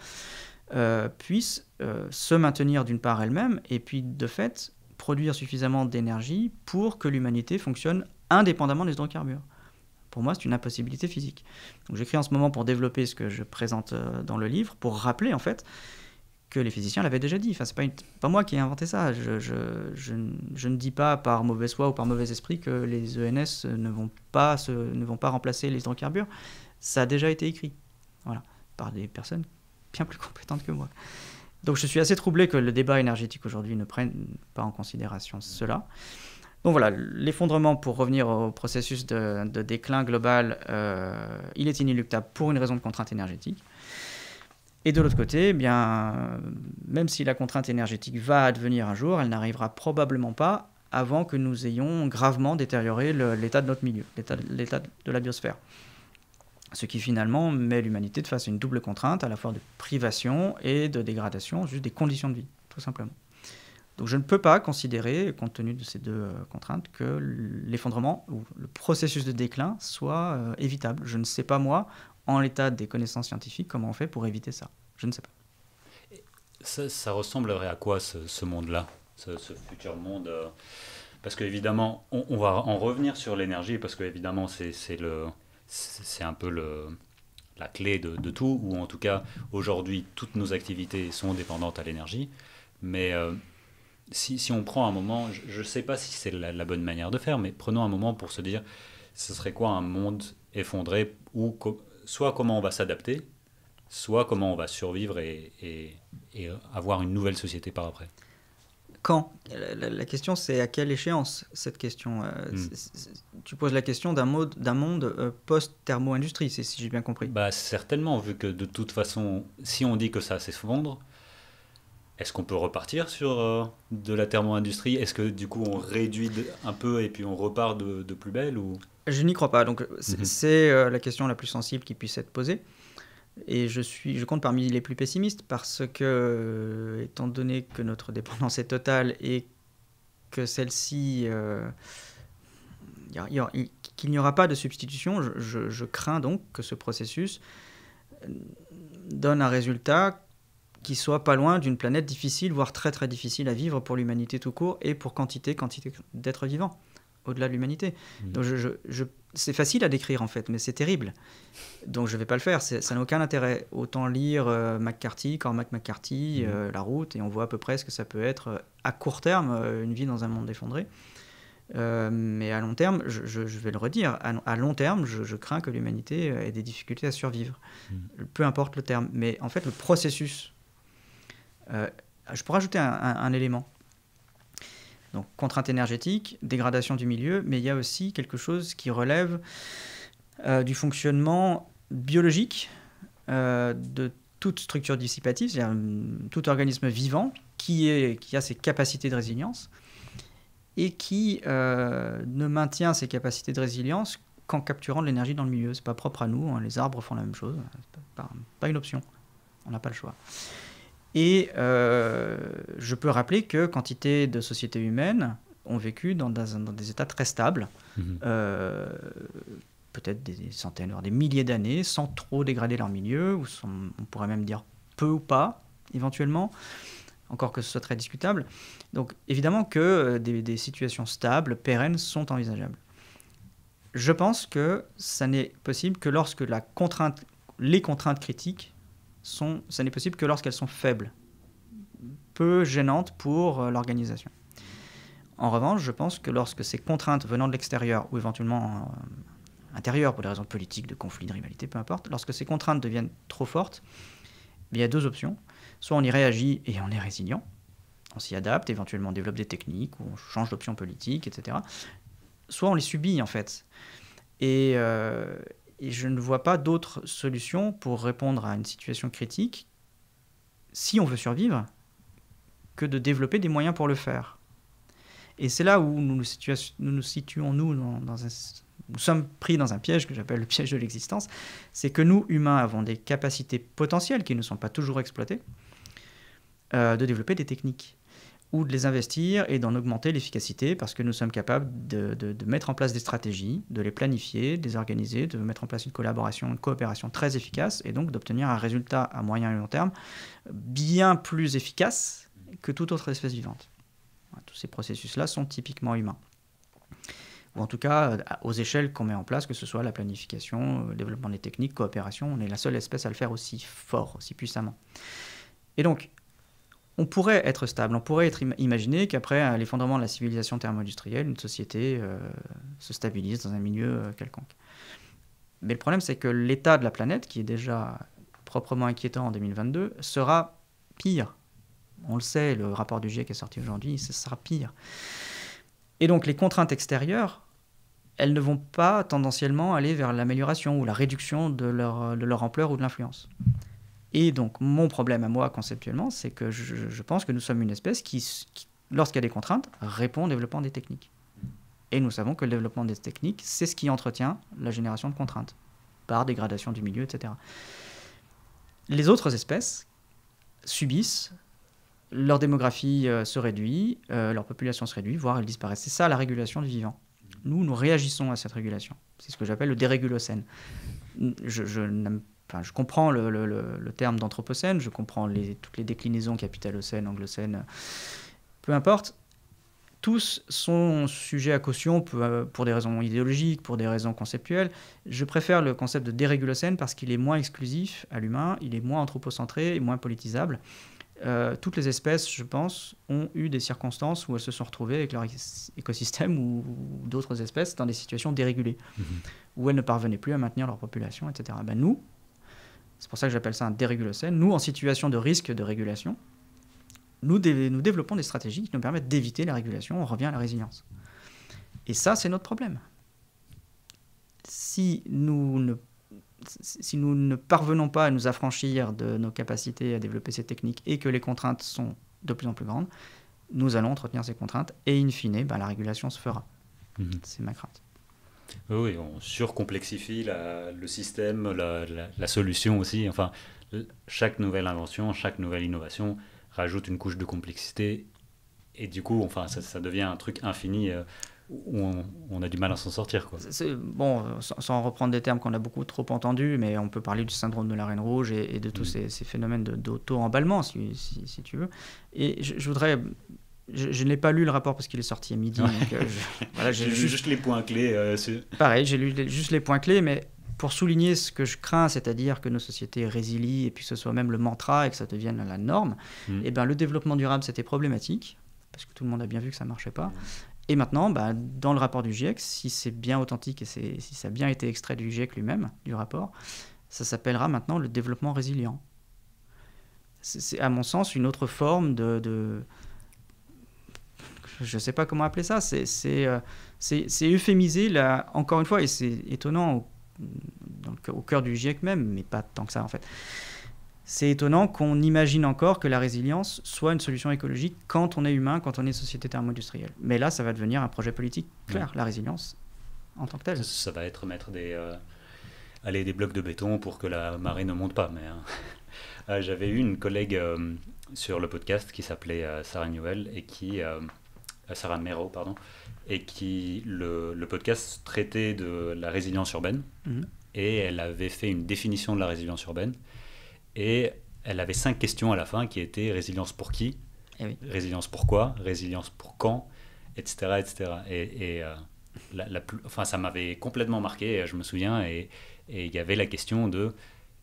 euh, puissent euh, se maintenir d'une part elles-mêmes et puis de fait produire suffisamment d'énergie pour que l'humanité fonctionne indépendamment des hydrocarbures. Pour moi, c'est une impossibilité physique. Donc j'écris en ce moment pour développer ce que je présente euh, dans le livre, pour rappeler en fait que les physiciens l'avaient déjà dit. Enfin, c'est pas, une... pas moi qui ai inventé ça. Je, je, je, je ne dis pas par mauvaise foi ou par mauvais esprit que les E N S ne vont pas, se, ne vont pas remplacer les hydrocarbures. Ça a déjà été écrit, voilà, par des personnes bien plus compétentes que moi. Donc je suis assez troublé que le débat énergétique aujourd'hui ne prenne pas en considération cela. Donc voilà, l'effondrement, pour revenir au processus de, de déclin global, euh, il est inéluctable pour une raison de contrainte énergétique. Et de l'autre côté, eh bien, même si la contrainte énergétique va advenir un jour, elle n'arrivera probablement pas avant que nous ayons gravement détérioré l'état de notre milieu, l'état de, de la biosphère. Ce qui finalement met l'humanité face à une double contrainte, à la fois de privation et de dégradation, juste des conditions de vie, tout simplement. Donc je ne peux pas considérer, compte tenu de ces deux contraintes, que l'effondrement ou le processus de déclin soit euh, évitable. Je ne sais pas, moi, en l'état des connaissances scientifiques, comment on fait pour éviter ça. Je ne sais pas. Ça, ça ressemblerait à quoi ce, ce monde-là, ce, ce futur monde euh, parce qu'évidemment, on, on va en revenir sur l'énergie, parce qu'évidemment, c'est un peu le, la clé de, de tout, ou en tout cas, aujourd'hui, toutes nos activités sont dépendantes à l'énergie. Mais euh, si, si on prend un moment, je ne sais pas si c'est la, la bonne manière de faire, mais prenons un moment pour se dire, ce serait quoi un monde effondré, ou co soit comment on va s'adapter, soit comment on va survivre et, et, et avoir une nouvelle société par après. Quand la, la, la question, c'est à quelle échéance, cette question euh, mm. Tu poses la question d'un mode, d'un monde euh, post-thermo-industrie, si j'ai bien compris. Bah, certainement, vu que de toute façon, si on dit que ça s'effondre, est-ce qu'on peut repartir sur euh, de la thermo-industrie? Est-ce que du coup, on réduit un peu et puis on repart de, de plus belle ou... Je n'y crois pas. Donc, c'est mm-hmm. euh, la question la plus sensible qui puisse être posée. Et je, suis, je compte parmi les plus pessimistes parce que, euh, étant donné que notre dépendance est totale et que celle-ci, euh, qu'il n'y aura pas de substitution, je, je, je crains donc que ce processus donne un résultat qui soit pas loin d'une planète difficile, voire très très difficile à vivre pour l'humanité tout court et pour quantité, quantité d'êtres vivants, au-delà de l'humanité. Mmh. Donc je, je, je, c'est facile à décrire en fait, mais c'est terrible. Donc je ne vais pas le faire, ça n'a aucun intérêt. Autant lire euh, McCarthy, Cormac McCarthy, mmh. euh, La Route, et on voit à peu près ce que ça peut être euh, à court terme, euh, une vie dans un monde effondré. Euh, mais à long terme, je, je, je vais le redire, à, à long terme, je, je crains que l'humanité ait des difficultés à survivre. Mmh. Peu importe le terme. Mais en fait, le processus... Euh, je pourrais ajouter un, un, un élément. Donc, contrainte énergétique, dégradation du milieu, mais il y a aussi quelque chose qui relève euh, du fonctionnement biologique euh, de toute structure dissipative, c'est-à-dire tout organisme vivant qui, est, qui a ses capacités de résilience et qui euh, ne maintient ses capacités de résilience qu'en capturant de l'énergie dans le milieu. Ce n'est pas propre à nous, hein, les arbres font la même chose, c'est pas, pas une option, on n'a pas le choix. Et euh, je peux rappeler que quantité de sociétés humaines ont vécu dans, dans, dans des états très stables, mmh. euh, peut-être des, des centaines, voire des milliers d'années, sans trop dégrader leur milieu, ou sans, on pourrait même dire peu ou pas, éventuellement, encore que ce soit très discutable. Donc évidemment que euh, des, des situations stables, pérennes, sont envisageables. Je pense que ça n'est possible que lorsque la contrainte, les contraintes critiques Sont, ça n'est possible que lorsqu'elles sont faibles, peu gênantes pour euh, l'organisation. En revanche, je pense que lorsque ces contraintes venant de l'extérieur ou éventuellement euh, intérieures pour des raisons politiques, de conflits, de rivalité, peu importe, lorsque ces contraintes deviennent trop fortes, il y a deux options. Soit on y réagit et on est résilient, on s'y adapte, éventuellement on développe des techniques ou on change d'option politique, et cetera. Soit on les subit en fait. Et... Euh, Et je ne vois pas d'autre solution pour répondre à une situation critique, si on veut survivre, que de développer des moyens pour le faire. Et c'est là où nous nous, situa nous, nous situons, nous, dans, dans un, nous sommes pris dans un piège que j'appelle le piège de l'existence, c'est que nous, humains, avons des capacités potentielles qui ne sont pas toujours exploitées, euh, de développer des techniques, ou de les investir et d'en augmenter l'efficacité parce que nous sommes capables de, de, de mettre en place des stratégies, de les planifier, de les organiser, de mettre en place une collaboration, une coopération très efficace et donc d'obtenir un résultat à moyen et long terme bien plus efficace que toute autre espèce vivante. Tous ces processus-là sont typiquement humains. Ou en tout cas, aux échelles qu'on met en place, que ce soit la planification, le développement des techniques, coopération, on est la seule espèce à le faire aussi fort, aussi puissamment. Et donc, on pourrait être stable, on pourrait être im imaginer qu'après l'effondrement de la civilisation thermo-industrielle, une société euh, se stabilise dans un milieu euh, quelconque. Mais le problème, c'est que l'état de la planète, qui est déjà proprement inquiétant en deux mille vingt-deux, sera pire. On le sait, le rapport du GIEC est sorti aujourd'hui, ce sera pire. Et donc les contraintes extérieures, elles ne vont pas tendanciellement aller vers l'amélioration ou la réduction de leur, de leur ampleur ou de l'influence. Et donc, mon problème à moi, conceptuellement, c'est que je, je pense que nous sommes une espèce qui, qui lorsqu'il y a des contraintes, répond au développement des techniques. Et nous savons que le développement des techniques, c'est ce qui entretient la génération de contraintes, par dégradation du milieu, et cetera. Les autres espèces subissent, leur démographie euh, se réduit, euh, leur population se réduit, voire elles disparaissent. C'est ça la régulation du vivant. Nous, nous réagissons à cette régulation. C'est ce que j'appelle le dérégulocène. Je, je, enfin, je comprends le, le, le, le terme d'anthropocène, je comprends les, toutes les déclinaisons capitalocène, anglocène, peu importe. Tous sont sujets à caution pour des raisons idéologiques, pour des raisons conceptuelles. Je préfère le concept de dérégulocène parce qu'il est moins exclusif à l'humain, il est moins anthropocentré et moins politisable. Euh, toutes les espèces, je pense, ont eu des circonstances où elles se sont retrouvées avec leur écosystème ou, ou d'autres espèces dans des situations dérégulées, mmh. où elles ne parvenaient plus à maintenir leur population, et cetera. Ben nous, c'est pour ça que j'appelle ça un dérégulocène, nous, en situation de risque de régulation, nous, dé nous développons des stratégies qui nous permettent d'éviter la régulation, on revient à la résilience. Et ça, c'est notre problème. Si nous ne Si nous ne parvenons pas à nous affranchir de nos capacités à développer ces techniques et que les contraintes sont de plus en plus grandes, nous allons entretenir ces contraintes et in fine, ben, la régulation se fera. Mmh. C'est ma crainte. Oui, on surcomplexifie la, le système, la, la, la solution aussi. Enfin, chaque nouvelle invention, chaque nouvelle innovation rajoute une couche de complexité et du coup, enfin, ça, ça devient un truc infini. Euh, Où on, on a du mal à s'en sortir, quoi. Bon, sans, sans reprendre des termes qu'on a beaucoup trop entendus, mais on peut parler du syndrome de la reine rouge et, et de tous mmh. ces, ces phénomènes d'auto-emballement, si, si, si tu veux. Et je, je voudrais... Je, je n'ai pas lu le rapport parce qu'il est sorti à midi. Ouais. Donc, euh, je, voilà, j'ai lu juste les points clés. Euh, pareil, j'ai lu les, juste les points clés, mais pour souligner ce que je crains, c'est-à-dire que nos sociétés résilient et puis que ce soit même le mantra et que ça devienne la norme, mmh. et ben, le développement durable, c'était problématique, parce que tout le monde a bien vu que ça ne marchait pas. Mmh. Et maintenant, bah, dans le rapport du GIEC, si c'est bien authentique et si ça a bien été extrait du GIEC lui-même, du rapport, ça s'appellera maintenant le développement résilient. C'est à mon sens une autre forme de... de... je ne sais pas comment appeler ça, c'est euh, euphémiser, la... encore une fois, et c'est étonnant, au, dans le, au cœur du GIEC même, mais pas tant que ça en fait. C'est étonnant qu'on imagine encore que la résilience soit une solution écologique quand on est humain, quand on est société thermo-industrielle. Mais là, ça va devenir un projet politique clair, ouais. La résilience en tant que telle. Ça, ça va être mettre des, euh, allez, des blocs de béton pour que la marée ne monte pas. Mais hein. euh, j'avais eu une collègue euh, sur le podcast qui s'appelait euh, Sarah Newell et qui euh, Sarah Mero, pardon, et qui le, le podcast traitait de la résilience urbaine mmh. et elle avait fait une définition de la résilience urbaine. Et elle avait cinq questions à la fin qui étaient résilience pour qui, eh oui. résilience pourquoi, résilience pour quand, et cetera et cetera. Et, et euh, la, la, enfin, ça m'avait complètement marqué, je me souviens, et il y avait la question de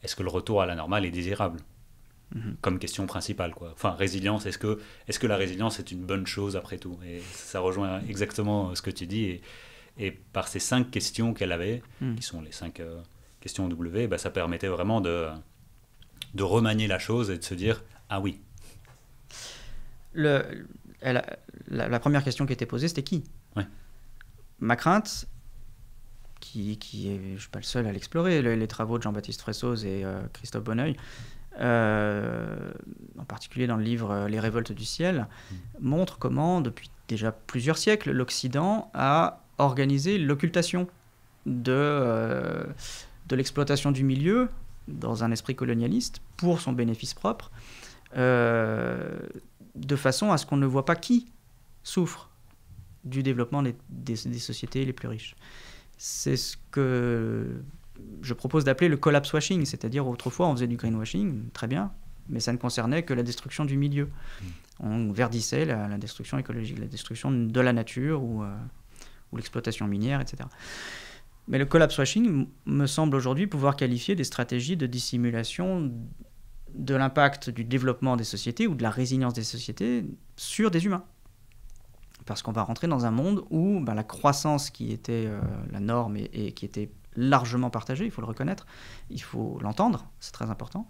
est-ce que le retour à la normale est désirable mm-hmm. comme question principale, quoi. Enfin, résilience, est-ce que, est-ce que la résilience est une bonne chose après tout? Et ça rejoint exactement ce que tu dis. Et, et par ces cinq questions qu'elle avait, mm. qui sont les cinq euh, questions W, bah, ça permettait vraiment de... de remanier la chose et de se dire « Ah oui ». Le, elle, la, la première question qui était posée, c'était « Qui ?» ouais. Ma crainte, qui, qui est, je ne suis pas le seul à l'explorer, les, les travaux de Jean-Baptiste Fressoz et euh, Christophe Bonneuil, euh, en particulier dans le livre « Les révoltes du ciel mmh. », montrent comment, depuis déjà plusieurs siècles, l'Occident a organisé l'occultation de, euh, de l'exploitation du milieu dans un esprit colonialiste, pour son bénéfice propre, euh, de façon à ce qu'on ne voit pas qui souffre du développement des, des, des sociétés les plus riches. C'est ce que je propose d'appeler le collapse-washing, c'est-à-dire autrefois on faisait du greenwashing, très bien, mais ça ne concernait que la destruction du milieu. On verdissait la, la destruction écologique, la destruction de la nature ou, euh, ou l'exploitation minière, et cetera. Mais le collapse-washing me semble aujourd'hui pouvoir qualifier des stratégies de dissimulation de l'impact du développement des sociétés ou de la résilience des sociétés sur des humains. Parce qu'on va rentrer dans un monde où ben, la croissance qui était euh, la norme et, et qui était largement partagée, il faut le reconnaître, il faut l'entendre, c'est très important,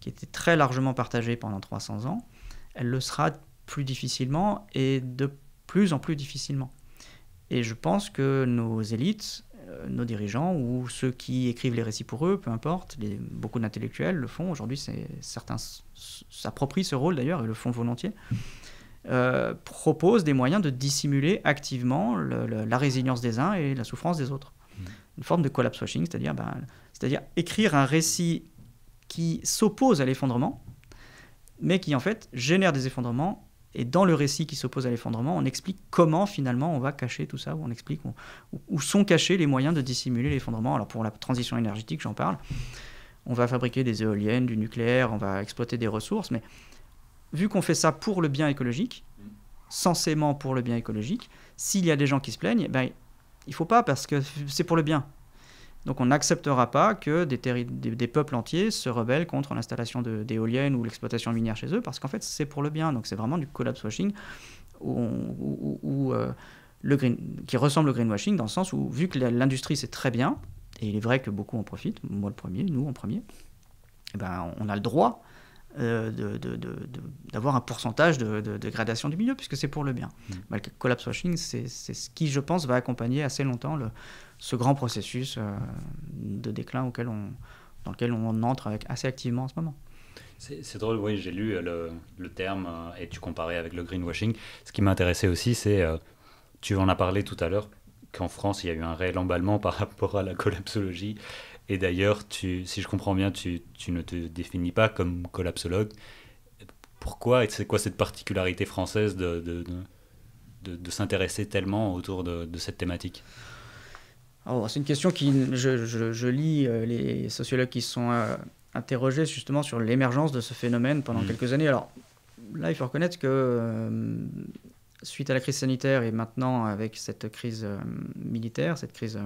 qui était très largement partagée pendant trois cents ans, elle le sera plus difficilement et de plus en plus difficilement. Et je pense que nos élites... nos dirigeants ou ceux qui écrivent les récits pour eux, peu importe, les, beaucoup d'intellectuels le font. Aujourd'hui, certains s'approprient ce rôle d'ailleurs et le font volontiers. euh, propose des moyens de dissimuler activement le, le, la résilience des uns et la souffrance des autres. Mmh. Une forme de collapse washing, c'est-à-dire ben, c'est-à-dire écrire un récit qui s'oppose à l'effondrement, mais qui en fait génère des effondrements. Et dans le récit qui s'oppose à l'effondrement, on explique comment finalement on va cacher tout ça, où on explique où, où sont cachés les moyens de dissimuler l'effondrement. Alors pour la transition énergétique, j'en parle, on va fabriquer des éoliennes, du nucléaire, on va exploiter des ressources, mais vu qu'on fait ça pour le bien écologique, sensément pour le bien écologique, s'il y a des gens qui se plaignent, ben, il ne faut pas parce que c'est pour le bien. Donc on n'acceptera pas que des, des, des peuples entiers se rebellent contre l'installation d'éoliennes ou l'exploitation minière chez eux, parce qu'en fait, c'est pour le bien. Donc c'est vraiment du collapse washing où on, où, où, euh, le green, qui ressemble au greenwashing, dans le sens où, vu que l'industrie, c'est très bien, et il est vrai que beaucoup en profitent, moi le premier, nous en premier, eh ben, on a le droit euh, de, de, de, de, d'avoir un pourcentage de, de, de dégradation du milieu, puisque c'est pour le bien. Mmh. Ben, le collapse washing, c'est ce qui, je pense, va accompagner assez longtemps le... ce grand processus euh, de déclin auquel on, dans lequel on entre avec, assez activement en ce moment. C'est drôle, oui, j'ai lu le, le terme euh, et tu comparais avec le greenwashing. Ce qui m'intéressait aussi, c'est, euh, tu en as parlé tout à l'heure, qu'en France, il y a eu un réel emballement par rapport à la collapsologie. Et d'ailleurs, tu, si je comprends bien, tu, tu ne te définis pas comme collapsologue. Pourquoi et c'est quoi cette particularité française de, de, de, de, de s'intéresser tellement autour de, de cette thématique ? Oh, c'est une question qui... Je, je, je lis euh, les sociologues qui sont euh, interrogés justement sur l'émergence de ce phénomène pendant mmh. quelques années. Alors là, il faut reconnaître que euh, suite à la crise sanitaire et maintenant avec cette crise euh, militaire, cette crise euh,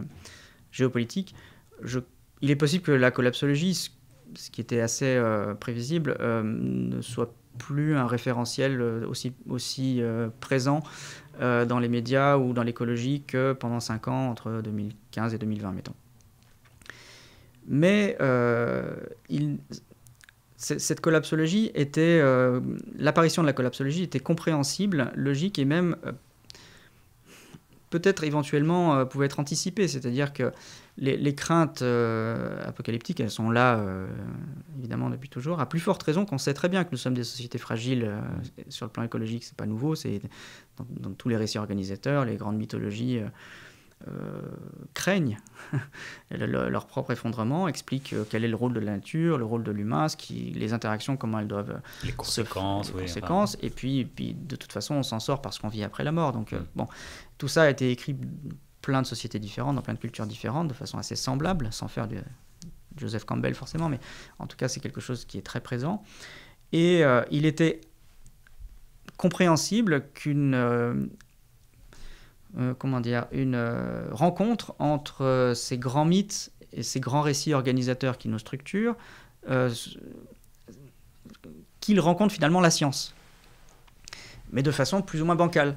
géopolitique, je, il est possible que la collapsologie, ce, ce qui était assez euh, prévisible, euh, ne soit plus un référentiel aussi, aussi euh, présent Euh, dans les médias ou dans l'écologie que pendant cinq ans, entre deux mille quinze et deux mille vingt, mettons. Mais euh, il, cette collapsologie était... Euh, l'apparition de la collapsologie était compréhensible, logique et même euh, peut-être éventuellement euh, pouvait être anticipée. C'est-à-dire que les, les craintes euh, apocalyptiques, elles sont là, euh, évidemment, depuis toujours, à plus forte raison qu'on sait très bien que nous sommes des sociétés fragiles euh, sur le plan écologique. C'est pas nouveau, c'est... Dans, dans tous les récits organisateurs, les grandes mythologies euh, euh, craignent le, le, leur propre effondrement, expliquent euh, quel est le rôle de la nature, le rôle de l'humain, ce qui, les interactions, comment elles doivent... Les conséquences. Se, les oui, conséquences. Enfin... Et puis, puis, de toute façon, on s'en sort parce qu'on vit après la mort. Donc, euh, mm. bon, tout ça a été écrit plein de sociétés différentes, dans plein de cultures différentes, de façon assez semblable, sans faire de Joseph Campbell forcément, mais en tout cas, c'est quelque chose qui est très présent. Et euh, il était... compréhensible qu'une euh, euh, comment dire une euh, rencontre entre euh, ces grands mythes et ces grands récits organisateurs qui nous structurent, euh, qu'ils rencontrent finalement la science, mais de façon plus ou moins bancale,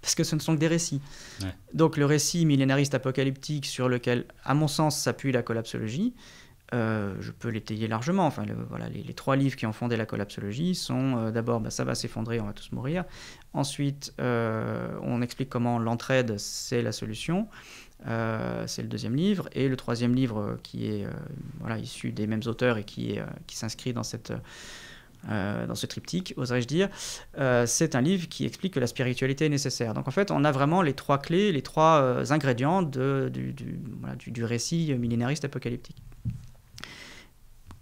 parce que ce ne sont que des récits. Ouais. Donc le récit millénariste apocalyptique sur lequel, à mon sens, s'appuie la collapsologie, Euh, je peux l'étayer largement. Enfin, le, voilà, les, les trois livres qui ont fondé la collapsologie sont euh, d'abord bah, « Ça va s'effondrer, on va tous mourir ». Ensuite, euh, on explique comment l'entraide, c'est la solution. Euh, c'est le deuxième livre. Et le troisième livre euh, qui est euh, voilà, issu des mêmes auteurs et qui, euh, qui s'inscrit dans, euh, dans ce triptyque, oserais-je dire, euh, c'est un livre qui explique que la spiritualité est nécessaire. Donc en fait, on a vraiment les trois clés, les trois euh, ingrédients de, du, du, voilà, du, du récit millénariste apocalyptique,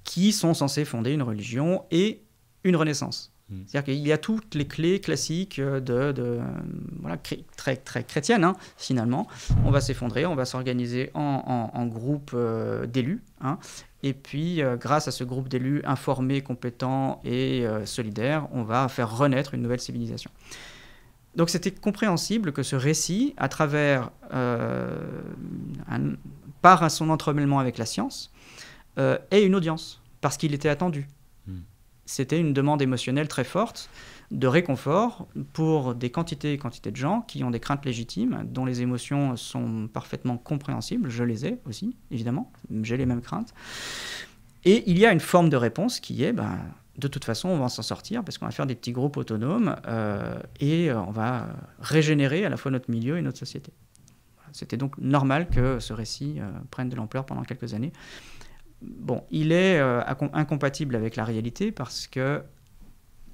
qui sont censés fonder une religion et une renaissance. Mmh. C'est-à-dire qu'il y a toutes les clés classiques de, de voilà, très, très chrétiennes, hein, finalement. On va s'effondrer, on va s'organiser en, en, en groupe euh, d'élus, hein, et puis euh, grâce à ce groupe d'élus informés, compétents et euh, solidaires, on va faire renaître une nouvelle civilisation. Donc c'était compréhensible que ce récit, à travers, euh, un, par son entremêlement avec la science, euh, ait une audience. Parce qu'il était attendu. Mm. C'était une demande émotionnelle très forte de réconfort pour des quantités et quantités de gens qui ont des craintes légitimes, dont les émotions sont parfaitement compréhensibles. Je les ai aussi, évidemment. J'ai les mêmes craintes. Et il y a une forme de réponse qui est, ben, de toute façon, on va s'en sortir parce qu'on va faire des petits groupes autonomes euh, et on va régénérer à la fois notre milieu et notre société. C'était donc normal que ce récit euh, prenne de l'ampleur pendant quelques années. Bon, il est euh, incompatible avec la réalité parce que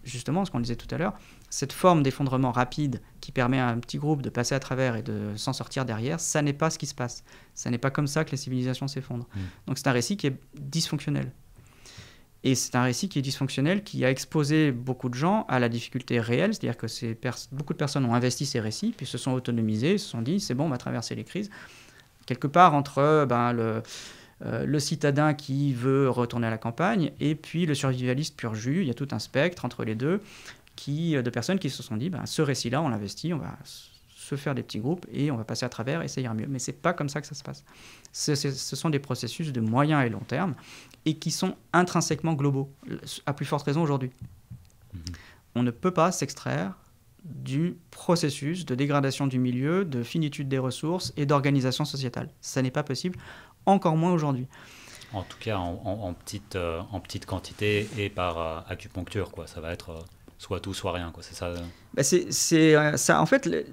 justement ce qu'on disait tout à l'heure, cette forme d'effondrement rapide qui permet à un petit groupe de passer à travers et de s'en sortir derrière, ça n'est pas ce qui se passe. Ça n'est pas comme ça que les civilisations s'effondrent. Mmh. Donc c'est un récit qui est dysfonctionnel. Et c'est un récit qui est dysfonctionnel, qui a exposé beaucoup de gens à la difficulté réelle, c'est-à-dire que ces pers- beaucoup de personnes ont investi ces récits, puis se sont autonomisées, se sont dit, c'est bon, on va traverser les crises. Quelque part entre ben, le, euh, le citadin qui veut retourner à la campagne, et puis le survivaliste pur jus, il y a tout un spectre entre les deux, qui, de personnes qui se sont dit, ben, ce récit-là, on l'investit, on va se faire des petits groupes, et on va passer à travers, et ça ira mieux. Mais c'est pas comme ça que ça se passe. C'est, c'est, ce sont des processus de moyen et long terme, et qui sont intrinsèquement globaux, à plus forte raison aujourd'hui. Mmh. On ne peut pas s'extraire du processus de dégradation du milieu, de finitude des ressources et d'organisation sociétale. Ça n'est pas possible, encore moins aujourd'hui. En tout cas, en, en, en, petite, euh, en petite quantité et par euh, acupuncture, quoi. Ça va être euh, soit tout, soit rien, quoi. C'est ça, euh... bah c'est, c'est, euh, ça, en fait... Le...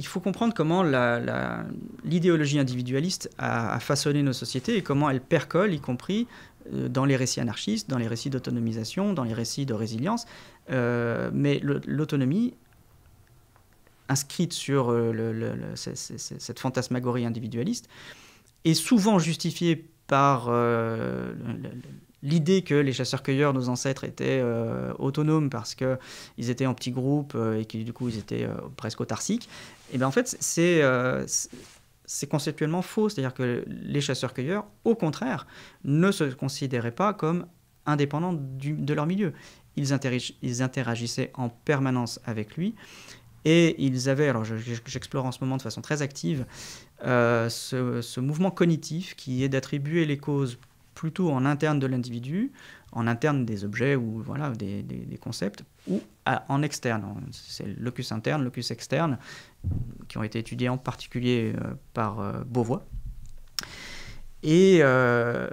Il faut comprendre comment la, la, l'idéologie individualiste a, a façonné nos sociétés et comment elle percole, y compris dans les récits anarchistes, dans les récits d'autonomisation, dans les récits de résilience. Euh, mais le, l'autonomie inscrite sur le, le, le, c'est, c'est, cette fantasmagorie individualiste est souvent justifiée par euh, le, le, l'idée que les chasseurs-cueilleurs, nos ancêtres, étaient euh, autonomes parce qu'ils étaient en petits groupes euh, et que du coup ils étaient euh, presque autarciques. Et bien en fait, c'est, euh, c'est conceptuellement faux. C'est-à-dire que les chasseurs-cueilleurs, au contraire, ne se considéraient pas comme indépendants du, de leur milieu. Ils, interag- ils interagissaient en permanence avec lui. Et ils avaient, alors je, j'explore en ce moment de façon très active, euh, ce, ce mouvement cognitif qui est d'attribuer les causes plutôt en interne de l'individu, en interne des objets ou voilà, des, des, des concepts, ou à, en externe. C'est le locus interne, locus externe, qui ont été étudiés en particulier euh, par euh, Beauvois. Et, euh,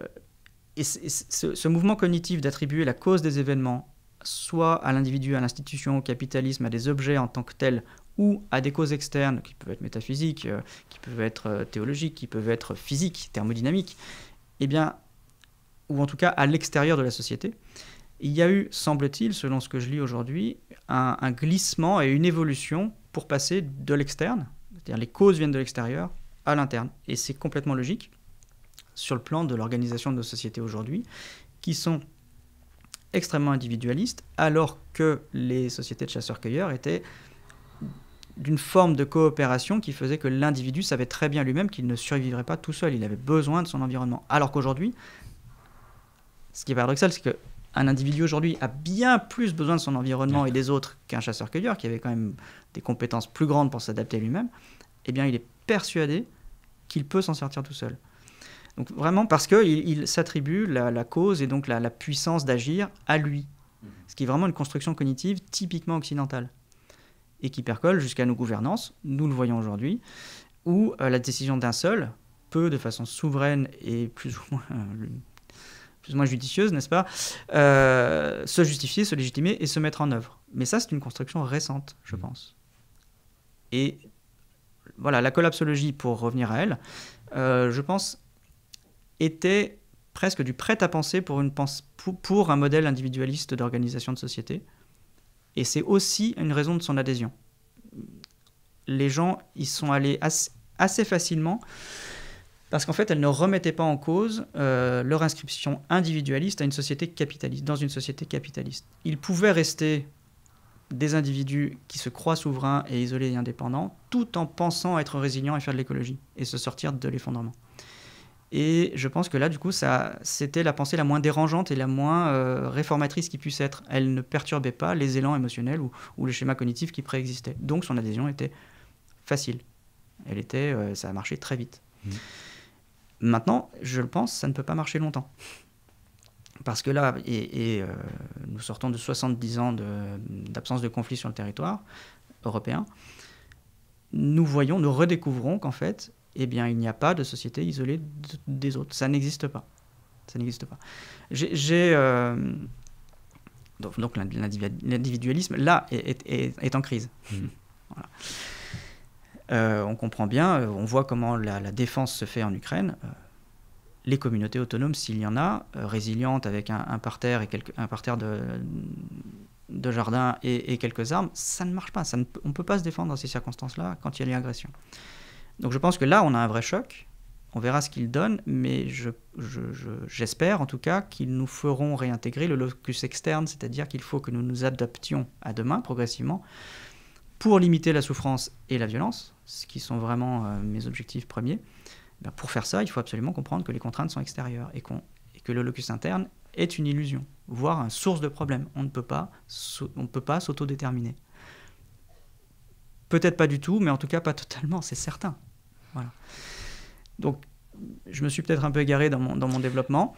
et c- c- ce mouvement cognitif d'attribuer la cause des événements, soit à l'individu, à l'institution, au capitalisme, à des objets en tant que tels, ou à des causes externes, qui peuvent être métaphysiques, euh, qui peuvent être théologiques, qui peuvent être physiques, thermodynamiques, eh bien, ou en tout cas à l'extérieur de la société, il y a eu, semble-t-il, selon ce que je lis aujourd'hui, un, un glissement et une évolution pour passer de l'externe, c'est-à-dire les causes viennent de l'extérieur, à l'interne. Et c'est complètement logique sur le plan de l'organisation de nos sociétés aujourd'hui, qui sont extrêmement individualistes, alors que les sociétés de chasseurs-cueilleurs étaient d'une forme de coopération qui faisait que l'individu savait très bien lui-même qu'il ne survivrait pas tout seul, il avait besoin de son environnement. Alors qu'aujourd'hui, ce qui est paradoxal, c'est qu'un individu aujourd'hui a bien plus besoin de son environnement et des autres qu'un chasseur-cueilleur, qui avait quand même des compétences plus grandes pour s'adapter lui-même, eh bien il est persuadé qu'il peut s'en sortir tout seul. Donc vraiment parce qu'il il s'attribue la, la cause et donc la, la puissance d'agir à lui, ce qui est vraiment une construction cognitive typiquement occidentale et qui percole jusqu'à nos gouvernances, nous le voyons aujourd'hui, où euh, la décision d'un seul peut, de façon souveraine et plus ou moins... Euh, le, plus ou moins judicieuse, n'est-ce pas, euh, se justifier, se légitimer et se mettre en œuvre. Mais ça, c'est une construction récente, je pense. Et voilà, la collapsologie, pour revenir à elle, euh, je pense, était presque du prêt-à-penser pour, une pense- pour, pour un modèle individualiste d'organisation de société. Et c'est aussi une raison de son adhésion. Les gens y sont allés as- assez facilement... parce qu'en fait, elles ne remettaient pas en cause euh, leur inscription individualiste à une société capitaliste, dans une société capitaliste. Ils pouvaient rester des individus qui se croient souverains et isolés et indépendants, tout en pensant être résilients et faire de l'écologie, et se sortir de l'effondrement. Et je pense que là, du coup, ça, c'était la pensée la moins dérangeante et la moins euh, réformatrice qui puisse être. Elle ne perturbait pas les élans émotionnels ou, ou les schémas cognitifs qui préexistaient. Donc son adhésion était facile. Elle était, euh, ça a marché très vite. Mmh. Maintenant, je le pense, ça ne peut pas marcher longtemps. Parce que là, et, et, euh, nous sortons de soixante-dix ans de, d'absence de conflit sur le territoire européen. Nous voyons, nous redécouvrons qu'en fait, eh bien, il n'y a pas de société isolée de, des autres. Ça n'existe pas. Ça n'existe pas. J'ai... j'ai euh, donc, donc l'individualisme, là, est, est, est en crise. Mmh. Voilà. Euh, on comprend bien, euh, on voit comment la, la défense se fait en Ukraine. Euh, les communautés autonomes, s'il y en a, euh, résilientes avec un, un parterre, et quelques, un parterre de, de jardin et, et quelques arbres, ça ne marche pas. Ça ne, on ne peut pas se défendre dans ces circonstances-là quand il y a l'agression. Donc je pense que là, on a un vrai choc. On verra ce qu'il donne, mais je, je, je, j'espère en tout cas qu'ils nous feront réintégrer le locus externe, c'est-à-dire qu'il faut que nous nous adaptions à demain progressivement pour limiter la souffrance et la violence, ce qui sont vraiment euh, mes objectifs premiers. Ben pour faire ça, il faut absolument comprendre que les contraintes sont extérieures et, qu'on, et que le locus interne est une illusion, voire une source de problème. On ne peut pas, on ne peut pas s'autodéterminer. Peut-être pas du tout, mais en tout cas pas totalement, c'est certain. Voilà. Donc, je me suis peut-être un peu égaré dans mon, dans mon développement,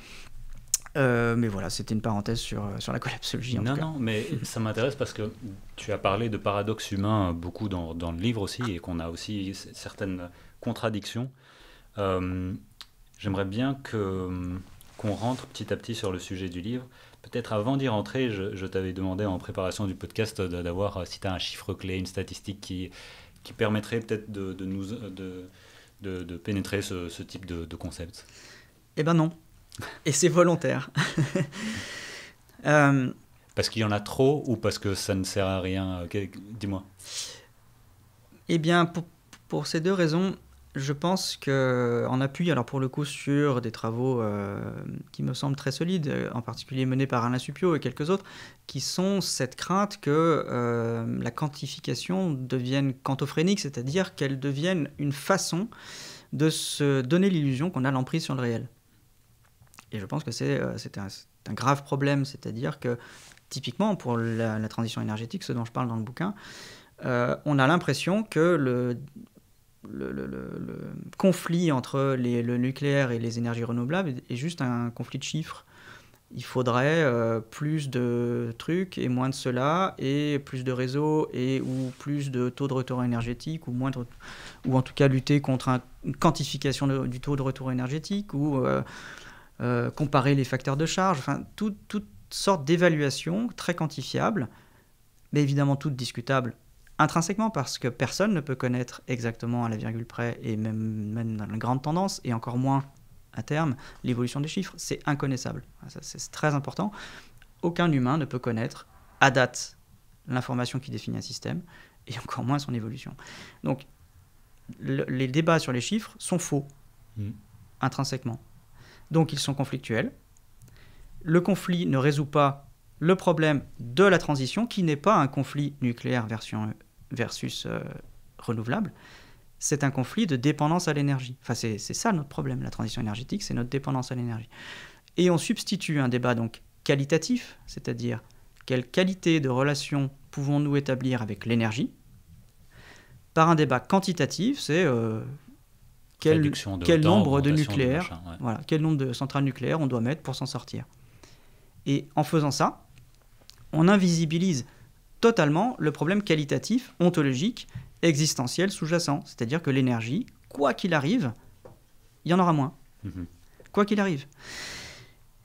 euh, mais voilà, c'était une parenthèse sur, sur la collapsologie. En non, tout cas. non, mais ça m'intéresse parce que tu as parlé de paradoxes humains beaucoup dans, dans le livre aussi, et qu'on a aussi certaines contradictions. Euh, j'aimerais bien que, qu'on rentre petit à petit sur le sujet du livre. Peut-être avant d'y rentrer, je, je t'avais demandé en préparation du podcast d'avoir, si tu as un chiffre clé, une statistique qui, qui permettrait peut-être de, de nous... De, De, de pénétrer ce, ce type de, de concept? Eh ben non. Et c'est volontaire. euh... Parce qu'il y en a trop ou parce que ça ne sert à rien? Okay, dis-moi. Eh bien, pour, pour ces deux raisons, je pense qu'en appui, alors pour le coup, sur des travaux euh, qui me semblent très solides, en particulier menés par Alain Supiot et quelques autres, qui sont cette crainte que euh, la quantification devienne quantophrénique, c'est-à-dire qu'elle devienne une façon de se donner l'illusion qu'on a l'emprise sur le réel. Et je pense que c'est, euh, c'est, un, c'est un grave problème, c'est-à-dire que typiquement pour la, la transition énergétique, ce dont je parle dans le bouquin, euh, on a l'impression que le... Le, le, le, le conflit entre les, le nucléaire et les énergies renouvelables est juste un conflit de chiffres. Il faudrait euh, plus de trucs et moins de cela, et plus de réseaux, et, ou plus de taux de retour énergétique, ou, moins de, ou en tout cas lutter contre un, une quantification de, du taux de retour énergétique, ou euh, euh, comparer les facteurs de charge, enfin, tout, toutes sortes d'évaluations très quantifiables, mais évidemment toutes discutables. Intrinsèquement, parce que personne ne peut connaître exactement à la virgule près, et même, même dans la grande tendance, et encore moins à terme, l'évolution des chiffres. C'est inconnaissable. Ça, c'est très important. Aucun humain ne peut connaître, à date, l'information qui définit un système, et encore moins son évolution. Donc, le, les débats sur les chiffres sont faux, mmh. intrinsèquement. Donc, ils sont conflictuels. Le conflit ne résout pas le problème de la transition, qui n'est pas un conflit nucléaire version versus euh, renouvelable, c'est un conflit de dépendance à l'énergie. Enfin, c'est, c'est ça notre problème, la transition énergétique, c'est notre dépendance à l'énergie. Et on substitue un débat donc qualitatif, c'est-à-dire quelle qualité de relation pouvons-nous établir avec l'énergie, par un débat quantitatif, c'est euh, quel, de quel temps, nombre de nucléaires, de machin, ouais. voilà, quel nombre de centrales nucléaires on doit mettre pour s'en sortir. Et en faisant ça, on invisibilise totalement le problème qualitatif, ontologique, existentiel, sous-jacent. C'est-à-dire que l'énergie, quoi qu'il arrive, il y en aura moins. Mmh. Quoi qu'il arrive.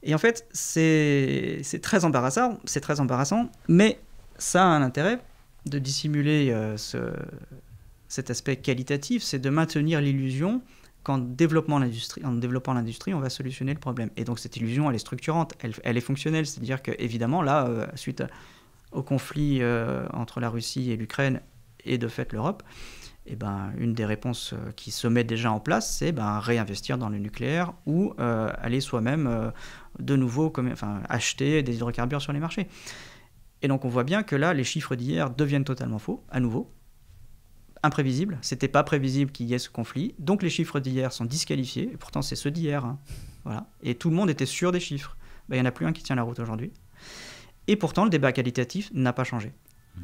Et en fait, c'est, c'est, très embarrassant, c'est très embarrassant, mais ça a un intérêt de dissimuler euh, ce, cet aspect qualitatif, c'est de maintenir l'illusion qu'en développant l'industrie, en développant l'industrie, on va solutionner le problème. Et donc cette illusion, elle est structurante, elle, elle est fonctionnelle. C'est-à-dire qu'évidemment, là, euh, suite à, au conflit euh, entre la Russie et l'Ukraine, et de fait l'Europe, eh ben, une des réponses euh, qui se met déjà en place, c'est ben, réinvestir dans le nucléaire ou euh, aller soi-même euh, de nouveau comme, enfin, acheter des hydrocarbures sur les marchés. Et donc on voit bien que là, les chiffres d'hier deviennent totalement faux, à nouveau. Imprévisible, c'était pas prévisible qu'il y ait ce conflit, donc les chiffres d'hier sont disqualifiés, et pourtant c'est ceux d'hier, hein. Voilà. Et tout le monde était sûr des chiffres. Ben, il n'y en a plus un qui tient la route aujourd'hui. Et pourtant, le débat qualitatif n'a pas changé. Mmh.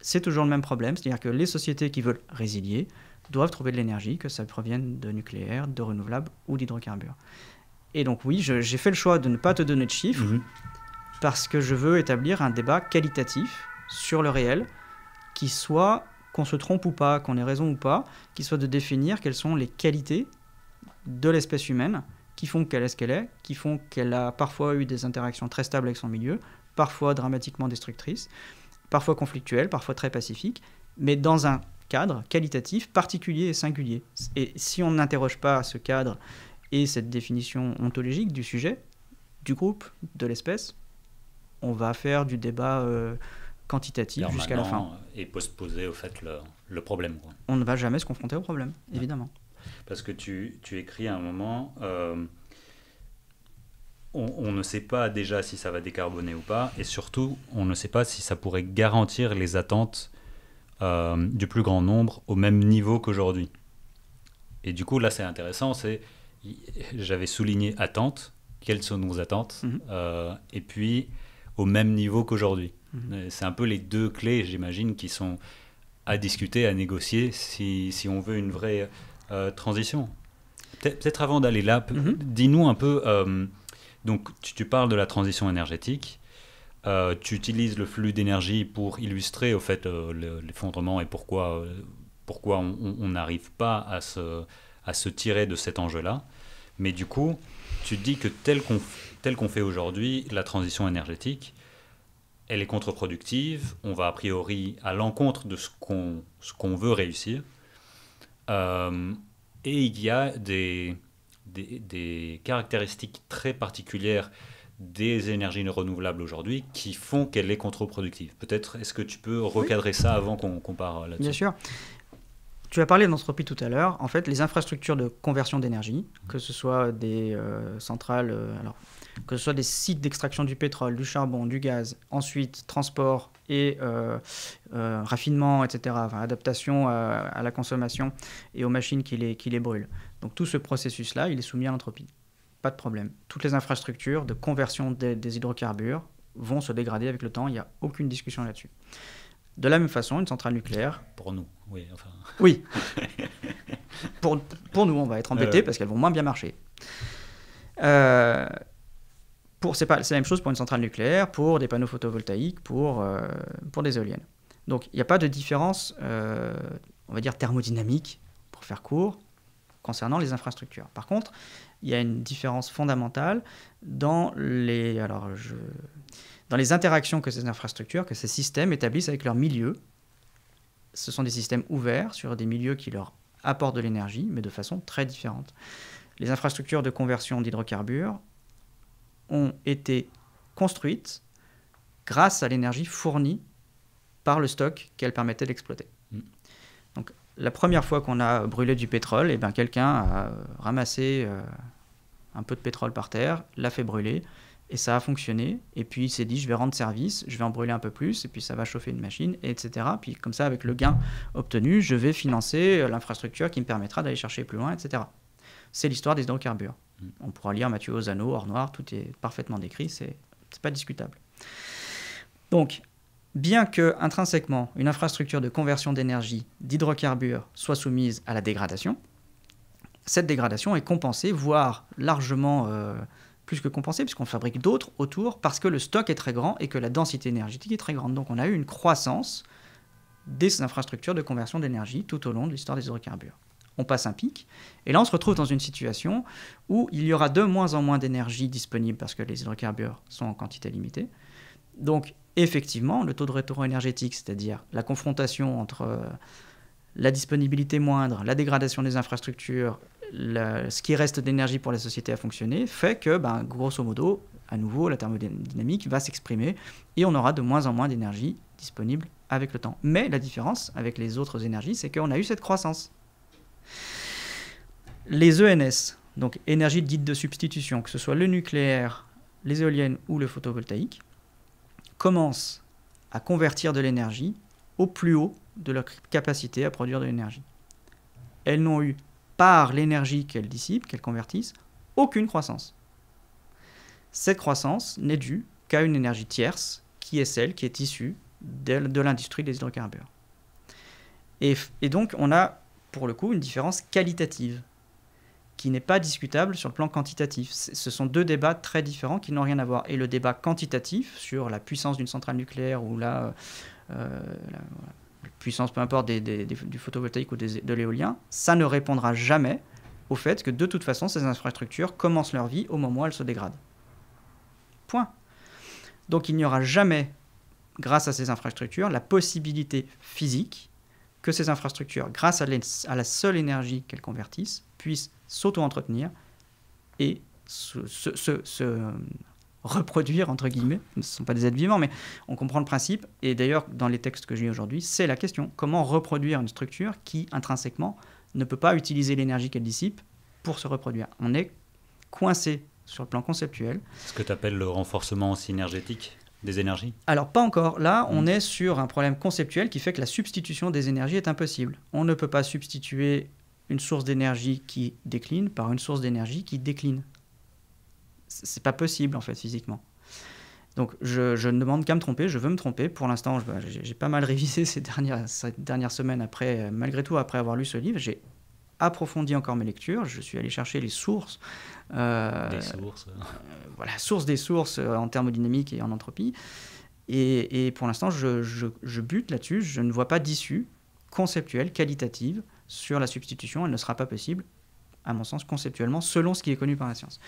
C'est toujours le même problème, c'est-à-dire que les sociétés qui veulent résilier doivent trouver de l'énergie, que ça provienne de nucléaire, de renouvelables ou d'hydrocarbures. Et donc oui, je, j'ai fait le choix de ne pas te donner de chiffres, mmh. parce que je veux établir un débat qualitatif sur le réel, qui soit... qu'on se trompe ou pas, qu'on ait raison ou pas, qu'il soit de définir quelles sont les qualités de l'espèce humaine qui font qu'elle est ce qu'elle est, qui font qu'elle a parfois eu des interactions très stables avec son milieu, parfois dramatiquement destructrices, parfois conflictuelles, parfois très pacifiques, mais dans un cadre qualitatif particulier et singulier. Et si on n'interroge pas ce cadre et cette définition ontologique du sujet, du groupe, de l'espèce, on va faire du débat euh, quantitatif jusqu'à la fin. Et postposer au fait le, le problème. Quoi. On ne va jamais se confronter au problème, ouais. Évidemment. Parce que tu, tu écris à un moment, euh, on, on ne sait pas déjà si ça va décarboner ou pas, et surtout, on ne sait pas si ça pourrait garantir les attentes euh, du plus grand nombre au même niveau qu'aujourd'hui. Et du coup, là, c'est intéressant, c'est, j'avais souligné attentes, quelles sont nos attentes, mm-hmm. euh, et puis au même niveau qu'aujourd'hui. Mm-hmm. C'est un peu les deux clés, j'imagine, qui sont à discuter, à négocier, si, si on veut une vraie... Euh, transition. Pe- peut-être avant d'aller là, pe- mm-hmm. dis-nous un peu, euh, donc tu, tu parles de la transition énergétique, euh, tu utilises le flux d'énergie pour illustrer au fait euh, l'effondrement et pourquoi, euh, pourquoi on n'arrive pas à se, à se tirer de cet enjeu-là, mais du coup, tu dis que tel qu'on, tel qu'on fait aujourd'hui, la transition énergétique, elle est contre-productive, on va a priori à l'encontre de ce qu'on, ce qu'on veut réussir. Euh, et il y a des, des, des caractéristiques très particulières des énergies renouvelables aujourd'hui qui font qu'elle est contre-productive. Peut-être, est-ce que tu peux recadrer oui. ça avant qu'on, qu'on part là-dessus ? Bien sûr. Tu as parlé d'entropie tout à l'heure. En fait, les infrastructures de conversion d'énergie, que ce soit des euh, centrales, euh, alors, que ce soit des sites d'extraction du pétrole, du charbon, du gaz, ensuite transport, et euh, euh, raffinement, et cetera, enfin, adaptation à, à la consommation et aux machines qui les, qui les brûlent. Donc tout ce processus-là, il est soumis à l'entropie. Pas de problème. Toutes les infrastructures de conversion des, des hydrocarbures vont se dégrader avec le temps, il n'y a aucune discussion là-dessus. De la même façon, une centrale nucléaire... Pour nous, oui. Enfin... Oui. pour, pour nous, on va être embêtés euh... parce qu'elles vont moins bien marcher. Euh... Pour, c'est, pas, c'est la même chose pour une centrale nucléaire, pour des panneaux photovoltaïques, pour, euh, pour des éoliennes. Donc il n'y a pas de différence, euh, on va dire thermodynamique, pour faire court, concernant les infrastructures. Par contre, il y a une différence fondamentale dans les, alors je, dans les interactions que ces infrastructures, que ces systèmes établissent avec leur milieu. Ce sont des systèmes ouverts sur des milieux qui leur apportent de l'énergie, mais de façon très différente. Les infrastructures de conversion d'hydrocarbures ont été construites grâce à l'énergie fournie par le stock qu'elles permettaient d'exploiter. Mmh. Donc, la première fois qu'on a brûlé du pétrole, eh ben, quelqu'un a ramassé euh, un peu de pétrole par terre, l'a fait brûler, et ça a fonctionné. Et puis, il s'est dit, je vais rendre service, je vais en brûler un peu plus, et puis ça va chauffer une machine, et cetera. Puis, comme ça, avec le gain obtenu, je vais financer l'infrastructure qui me permettra d'aller chercher plus loin, et cetera. C'est l'histoire des hydrocarbures. On pourra lire Mathieu Osano, Or Noir, tout est parfaitement décrit, c'est, c'est pas discutable. Donc, bien que intrinsèquement une infrastructure de conversion d'énergie d'hydrocarbures soit soumise à la dégradation, cette dégradation est compensée, voire largement euh, plus que compensée, puisqu'on fabrique d'autres autour parce que le stock est très grand et que la densité énergétique est très grande. Donc on a eu une croissance des infrastructures de conversion d'énergie tout au long de l'histoire des hydrocarbures. On passe un pic, et là on se retrouve dans une situation où il y aura de moins en moins d'énergie disponible parce que les hydrocarbures sont en quantité limitée. Donc effectivement, le taux de retour énergétique, c'est-à-dire la confrontation entre la disponibilité moindre, la dégradation des infrastructures, le, ce qui reste d'énergie pour la société à fonctionner, fait que, ben, grosso modo, à nouveau, la thermodynamique va s'exprimer et on aura de moins en moins d'énergie disponible avec le temps. Mais la différence avec les autres énergies, c'est qu'on a eu cette croissance. Les E N S, donc énergie dite de substitution, que ce soit le nucléaire, les éoliennes ou le photovoltaïque, commencent à convertir de l'énergie au plus haut de leur capacité à produire de l'énergie. Elles n'ont eu, par l'énergie qu'elles dissipent, qu'elles convertissent, aucune croissance. Cette croissance n'est due qu'à une énergie tierce, qui est celle qui est issue de l'industrie des hydrocarbures. Et, et donc on a... pour le coup, une différence qualitative qui n'est pas discutable sur le plan quantitatif. Ce sont deux débats très différents qui n'ont rien à voir. Et le débat quantitatif sur la puissance d'une centrale nucléaire ou la, euh, la, la puissance, peu importe, des, des, des, du photovoltaïque ou des, de l'éolien, ça ne répondra jamais au fait que de toute façon, ces infrastructures commencent leur vie au moment où elles se dégradent. Point. Donc il n'y aura jamais, grâce à ces infrastructures, la possibilité physique que ces infrastructures, grâce à, à la seule énergie qu'elles convertissent, puissent s'auto-entretenir et se, se, se, se reproduire, entre guillemets. Ce ne sont pas des êtres vivants, mais on comprend le principe. Et d'ailleurs, dans les textes que j'ai aujourd'hui, c'est la question. Comment reproduire une structure qui, intrinsèquement, ne peut pas utiliser l'énergie qu'elle dissipe pour se reproduire? On est coincé sur le plan conceptuel. Ce que tu appelles le renforcement synergétique des énergies? Alors, pas encore. Là, on mmh. est sur un problème conceptuel qui fait que la substitution des énergies est impossible. On ne peut pas substituer une source d'énergie qui décline par une source d'énergie qui décline. C'est pas possible, en fait, physiquement. Donc, je, je ne demande qu'à me tromper. Je veux me tromper. Pour l'instant, j'ai pas mal révisé ces dernières, ces dernières semaines, après, malgré tout, après avoir lu ce livre. J'ai approfondi encore mes lectures. Je suis allé chercher les sources. Euh, des sources. Euh, voilà, source des sources en thermodynamique et en entropie. Et, et pour l'instant, je, je, je bute là-dessus. Je ne vois pas d'issue conceptuelle, qualitative, sur la substitution. Elle ne sera pas possible, à mon sens, conceptuellement, selon ce qui est connu par la science.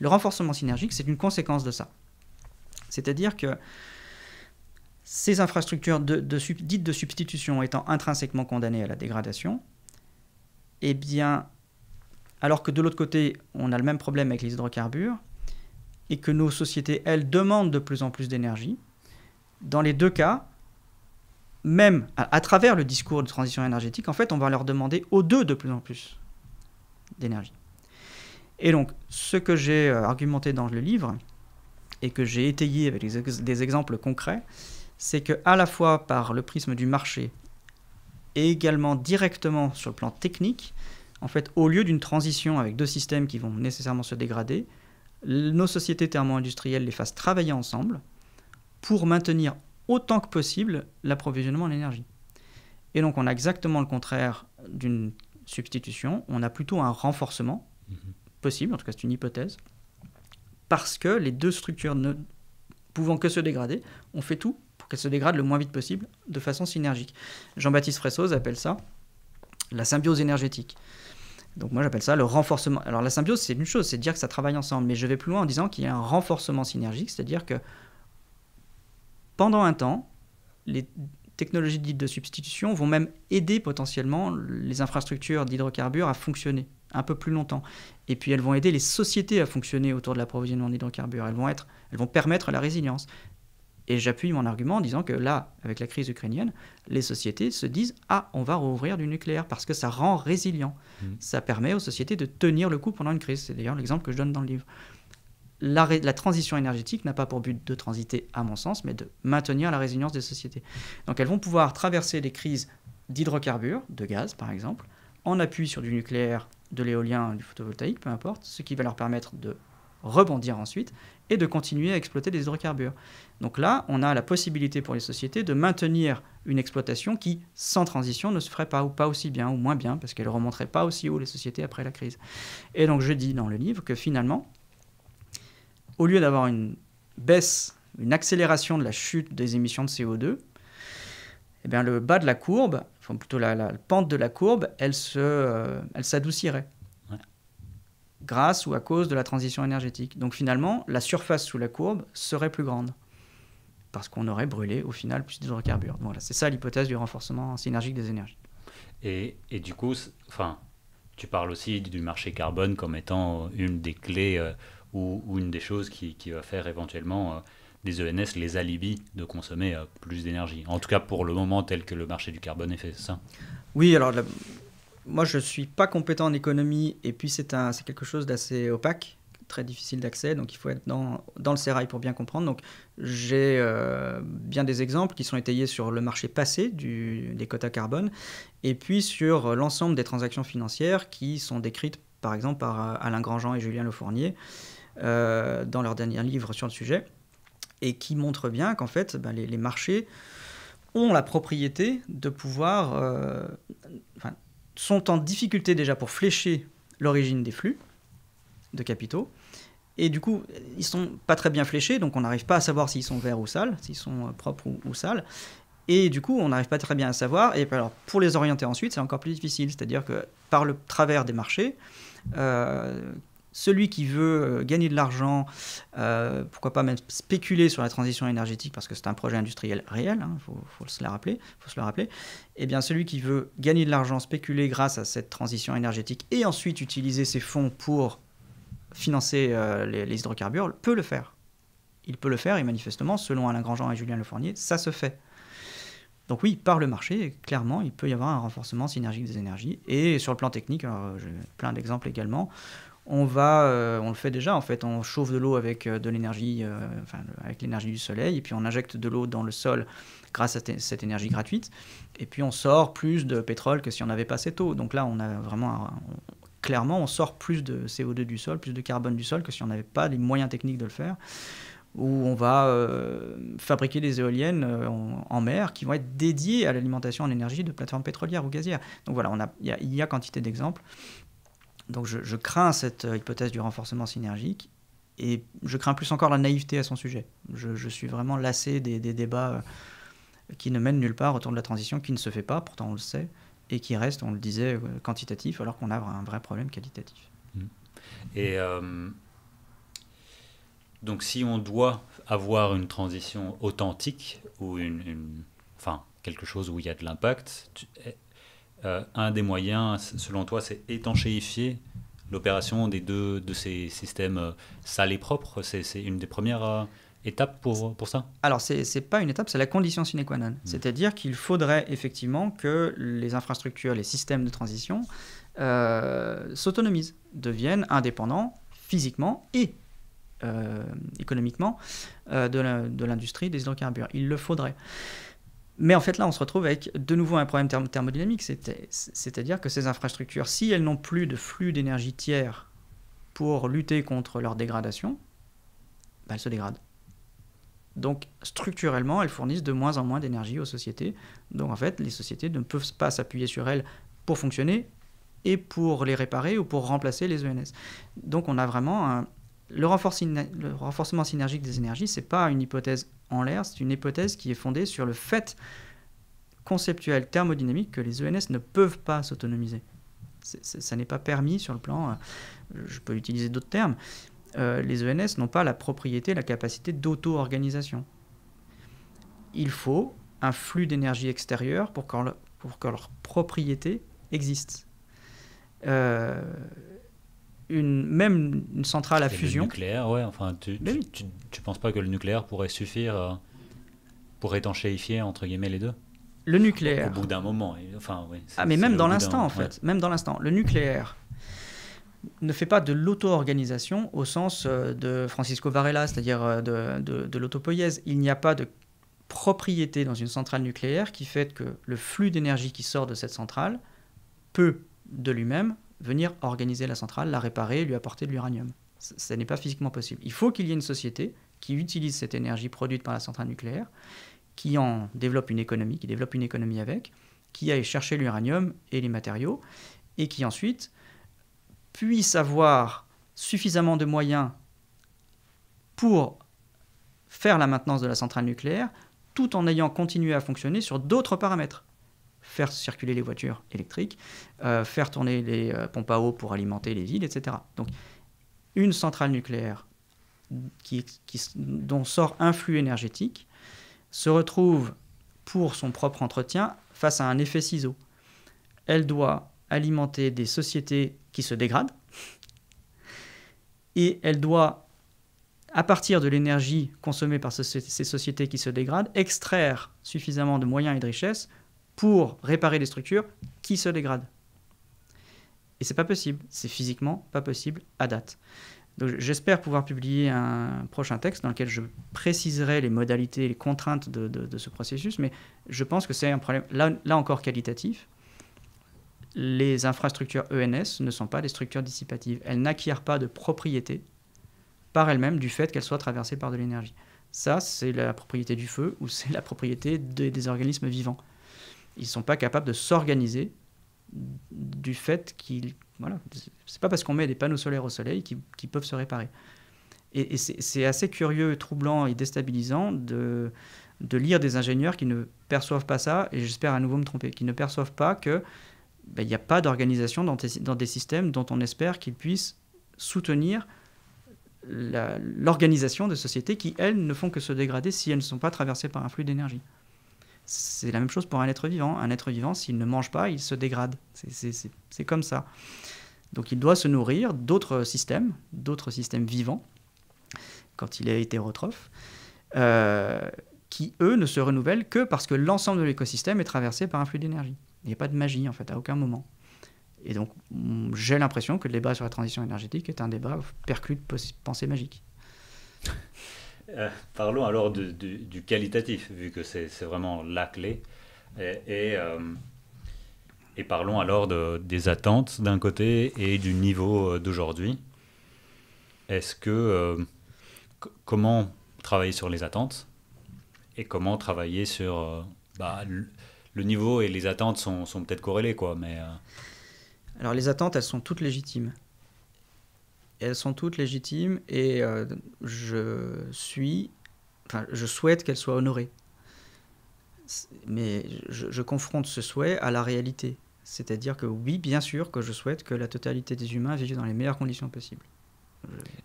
Le renforcement synergique, c'est une conséquence de ça. C'est-à-dire que ces infrastructures de, de, dites de substitution étant intrinsèquement condamnées à la dégradation, eh bien, alors que de l'autre côté, on a le même problème avec les hydrocarbures, et que nos sociétés, elles, demandent de plus en plus d'énergie, dans les deux cas, même à, à travers le discours de transition énergétique, en fait, on va leur demander aux deux de plus en plus d'énergie. Et donc, ce que j'ai euh, argumenté dans le livre et que j'ai étayé avec des, ex des exemples concrets, c'est que à la fois par le prisme du marché et également directement sur le plan technique, en fait, au lieu d'une transition avec deux systèmes qui vont nécessairement se dégrader, nos sociétés thermo-industrielles les fassent travailler ensemble pour maintenir autant que possible l'approvisionnement en énergie. Et donc, on a exactement le contraire d'une substitution, on a plutôt un renforcement, mmh. possible, en tout cas c'est une hypothèse, parce que les deux structures ne pouvant que se dégrader, on fait tout pour qu'elles se dégradent le moins vite possible de façon synergique. Jean-Baptiste Fressoz appelle ça la symbiose énergétique. Donc moi j'appelle ça le renforcement. Alors la symbiose, c'est une chose, c'est de dire que ça travaille ensemble, mais je vais plus loin en disant qu'il y a un renforcement synergique, c'est-à-dire que pendant un temps, les technologies dites de substitution vont même aider potentiellement les infrastructures d'hydrocarbures à fonctionner un peu plus longtemps. Et puis elles vont aider les sociétés à fonctionner autour de l'approvisionnement d'hydrocarbures. Elles vont être, elles vont permettre la résilience. Et j'appuie mon argument en disant que là, avec la crise ukrainienne, les sociétés se disent « Ah, on va rouvrir du nucléaire parce que ça rend résilient. Mmh. » Ça permet aux sociétés de tenir le coup pendant une crise. C'est d'ailleurs l'exemple que je donne dans le livre. La, la transition énergétique n'a pas pour but de transiter, à mon sens, mais de maintenir la résilience des sociétés. Donc elles vont pouvoir traverser des crises d'hydrocarbures, de gaz par exemple, en appui sur du nucléaire, de l'éolien, du photovoltaïque, peu importe, ce qui va leur permettre de rebondir ensuite et de continuer à exploiter des hydrocarbures. Donc là, on a la possibilité pour les sociétés de maintenir une exploitation qui, sans transition, ne se ferait pas, ou pas aussi bien, ou moins bien, parce qu'elle ne remonterait pas aussi haut les sociétés après la crise. Et donc je dis dans le livre que finalement, au lieu d'avoir une baisse, une accélération de la chute des émissions de C O deux, eh bien le bas de la courbe, enfin plutôt la, la, la pente de la courbe, elle se, euh, elle s'adoucirait, ouais. grâce ou à cause de la transition énergétique. Donc finalement, la surface sous la courbe serait plus grande, parce qu'on aurait brûlé au final plus d'hydrocarbures. Voilà, c'est ça l'hypothèse du renforcement synergique des énergies. Et, et du coup, enfin, tu parles aussi du marché carbone comme étant une des clés euh, ou, ou une des choses qui, qui va faire éventuellement... Euh, des E N S, les alibis de consommer euh, plus d'énergie. En tout cas, pour le moment, tel que le marché du carbone est fait, c'est ça? Oui, alors, la... moi, je ne suis pas compétent en économie, et puis c'est un... quelque chose d'assez opaque, très difficile d'accès, donc il faut être dans, dans le sérail pour bien comprendre. Donc, j'ai euh, bien des exemples qui sont étayés sur le marché passé du... des quotas carbone, et puis sur l'ensemble des transactions financières qui sont décrites, par exemple, par Alain Grandjean et Julien Lefournier, euh, dans leur dernier livre sur le sujet, et qui montre bien qu'en fait, ben les, les marchés ont la propriété de pouvoir... Euh, enfin, sont en difficulté déjà pour flécher l'origine des flux de capitaux, et du coup, ils ne sont pas très bien fléchés, donc on n'arrive pas à savoir s'ils sont verts ou sales, s'ils sont propres ou, ou sales, et du coup, on n'arrive pas très bien à savoir, et alors, pour les orienter ensuite, c'est encore plus difficile, c'est-à-dire que par le travers des marchés, euh, celui qui veut gagner de l'argent, euh, pourquoi pas même spéculer sur la transition énergétique, parce que c'est un projet industriel réel, hein, faut, faut se le rappeler, faut se le rappeler. Eh bien, celui qui veut gagner de l'argent, spéculer grâce à cette transition énergétique, et ensuite utiliser ses fonds pour financer euh, les, les hydrocarbures peut le faire. Il peut le faire et manifestement, selon Alain Grandjean et Julien Lefournier, ça se fait. Donc oui, par le marché, clairement, il peut y avoir un renforcement synergique des énergies. Et sur le plan technique, alors j'ai plein d'exemples également, on va, euh, on le fait déjà en fait, on chauffe de l'eau avec de l'énergie, euh, enfin, avec l'énergie du soleil, et puis on injecte de l'eau dans le sol grâce à cette énergie gratuite, et puis on sort plus de pétrole que si on n'avait pas cette eau. Donc là, on a vraiment, un, on, clairement, on sort plus de C O deux du sol, plus de carbone du sol que si on n'avait pas les moyens techniques de le faire. Où on va euh, fabriquer des éoliennes euh, en, en mer qui vont être dédiées à l'alimentation en énergie de plateformes pétrolières ou gazières. Donc voilà, il a, y, a, y a quantité d'exemples. Donc je, je crains cette hypothèse du renforcement synergique et je crains plus encore la naïveté à son sujet. Je, je suis vraiment lassé des, des débats qui ne mènent nulle part autour de la transition, qui ne se fait pas, pourtant on le sait, et qui reste, on le disait, quantitatif, alors qu'on a un vrai problème qualitatif. Et... Euh... Donc, si on doit avoir une transition authentique ou une, une, enfin, quelque chose où il y a de l'impact, tu, euh, un des moyens, selon toi, c'est étanchéifier l'opération des deux de ces systèmes sales et propres. C'est, c'est une des premières euh, étapes pour, pour ça? Alors, ce n'est pas une étape, c'est la condition sine qua non. Mmh. C'est-à-dire qu'il faudrait effectivement que les infrastructures, les systèmes de transition euh, s'autonomisent, deviennent indépendants physiquement et Euh, économiquement euh, de l'industrie des hydrocarbures. Il le faudrait. Mais en fait, là, on se retrouve avec de nouveau un problème thermo thermodynamique. C'est-à-dire que ces infrastructures, si elles n'ont plus de flux d'énergie tiers pour lutter contre leur dégradation, bah, elles se dégradent. Donc, structurellement, elles fournissent de moins en moins d'énergie aux sociétés. Donc, en fait, les sociétés ne peuvent pas s'appuyer sur elles pour fonctionner et pour les réparer ou pour remplacer les E N S. Donc, on a vraiment un... Le renforcement synergique des énergies, ce n'est pas une hypothèse en l'air, c'est une hypothèse qui est fondée sur le fait conceptuel thermodynamique que les E N S ne peuvent pas s'autonomiser. Ça n'est pas permis sur le plan, je peux utiliser d'autres termes, euh, les E N S n'ont pas la propriété, la capacité d'auto-organisation. Il faut un flux d'énergie extérieure pour que, leur, pour que leur propriété existe. Euh... Une, même une centrale à fusion. Le nucléaire, ouais, enfin, tu ne tu, tu, tu penses pas que le nucléaire pourrait suffire euh, pour étanchéifier, entre guillemets, les deux? Le nucléaire. Au bout d'un moment. Et, enfin, oui, ah, mais même dans l'instant, en fait. Ouais. Même dans l'instant. Le nucléaire ne fait pas de l'auto-organisation au sens de Francisco Varela, c'est-à-dire de, de, de l'autopoïèse. Il n'y a pas de propriété dans une centrale nucléaire qui fait que le flux d'énergie qui sort de cette centrale peut, de lui-même, venir organiser la centrale, la réparer, lui apporter de l'uranium. Ce n'est pas physiquement possible. Il faut qu'il y ait une société qui utilise cette énergie produite par la centrale nucléaire, qui en développe une économie, qui développe une économie avec, qui aille chercher l'uranium et les matériaux, et qui ensuite puisse avoir suffisamment de moyens pour faire la maintenance de la centrale nucléaire, tout en ayant continué à fonctionner sur d'autres paramètres. Faire circuler les voitures électriques, euh, faire tourner les euh, pompes à eau pour alimenter les villes, et cetera. Donc, une centrale nucléaire qui, qui, dont sort un flux énergétique se retrouve, pour son propre entretien, face à un effet ciseau. Elle doit alimenter des sociétés qui se dégradent et elle doit, à partir de l'énergie consommée par ce, ces sociétés qui se dégradent, extraire suffisamment de moyens et de richesses pour réparer des structures qui se dégradent. Et c'est pas possible, c'est physiquement pas possible à date. Donc j'espère pouvoir publier un prochain texte dans lequel je préciserai les modalités, les contraintes de, de, de ce processus, mais je pense que c'est un problème, là, là encore qualitatif. Les infrastructures E N S ne sont pas des structures dissipatives. Elles n'acquièrent pas de propriété par elles-mêmes du fait qu'elles soient traversées par de l'énergie. Ça, c'est la propriété du feu ou c'est la propriété des, des organismes vivants. Ils ne sont pas capables de s'organiser du fait qu'ils... Voilà, c'est pas parce qu'on met des panneaux solaires au soleil qu'ils qu'ils peuvent se réparer. Et, et c'est assez curieux, troublant et déstabilisant de, de lire des ingénieurs qui ne perçoivent pas ça, et j'espère à nouveau me tromper, qui ne perçoivent pas qu'il ben, n'y a pas d'organisation dans, dans des systèmes dont on espère qu'ils puissent soutenir l'organisation de sociétés qui, elles, ne font que se dégrader si elles ne sont pas traversées par un flux d'énergie. C'est la même chose pour un être vivant. Un être vivant, s'il ne mange pas, il se dégrade. C'est comme ça. Donc il doit se nourrir d'autres systèmes, d'autres systèmes vivants, quand il est hétérotrophe, euh, qui, eux, ne se renouvellent que parce que l'ensemble de l'écosystème est traversé par un flux d'énergie. Il n'y a pas de magie, en fait, à aucun moment. Et donc, j'ai l'impression que le débat sur la transition énergétique est un débat perclus de pensée magique. Euh, parlons alors du, du, du qualitatif, vu que c'est vraiment la clé. Et, et, euh, et parlons alors de, des attentes d'un côté et du niveau d'aujourd'hui. Est-ce que... Euh, comment travailler sur les attentes et comment travailler sur... Euh, bah, le niveau et les attentes sont, sont peut-être corrélées, quoi, mais... Euh... Alors, les attentes, elles sont toutes légitimes. Elles sont toutes légitimes et euh, je suis... Enfin, je souhaite qu'elles soient honorées. Mais je, je confronte ce souhait à la réalité. C'est-à-dire que oui, bien sûr que je souhaite que la totalité des humains vivent dans les meilleures conditions possibles.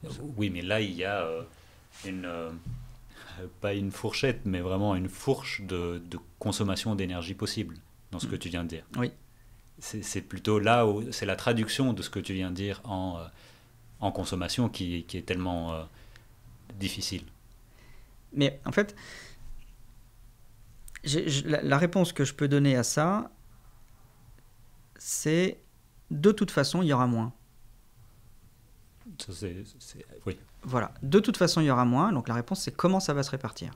Je... Oui, mais là, il y a euh, une... Euh, pas une fourchette, mais vraiment une fourche de, de consommation d'énergie possible, dans ce mmh. que tu viens de dire. Oui. C'est plutôt là où c'est la traduction de ce que tu viens de dire en, en consommation qui, qui est tellement euh, difficile. Mais en fait, j'ai, j'ai, la, la réponse que je peux donner à ça, c'est de toute façon, il y aura moins. Ça, c'est, c'est, oui. Voilà, de toute façon, il y aura moins. Donc la réponse, c'est comment ça va se répartir.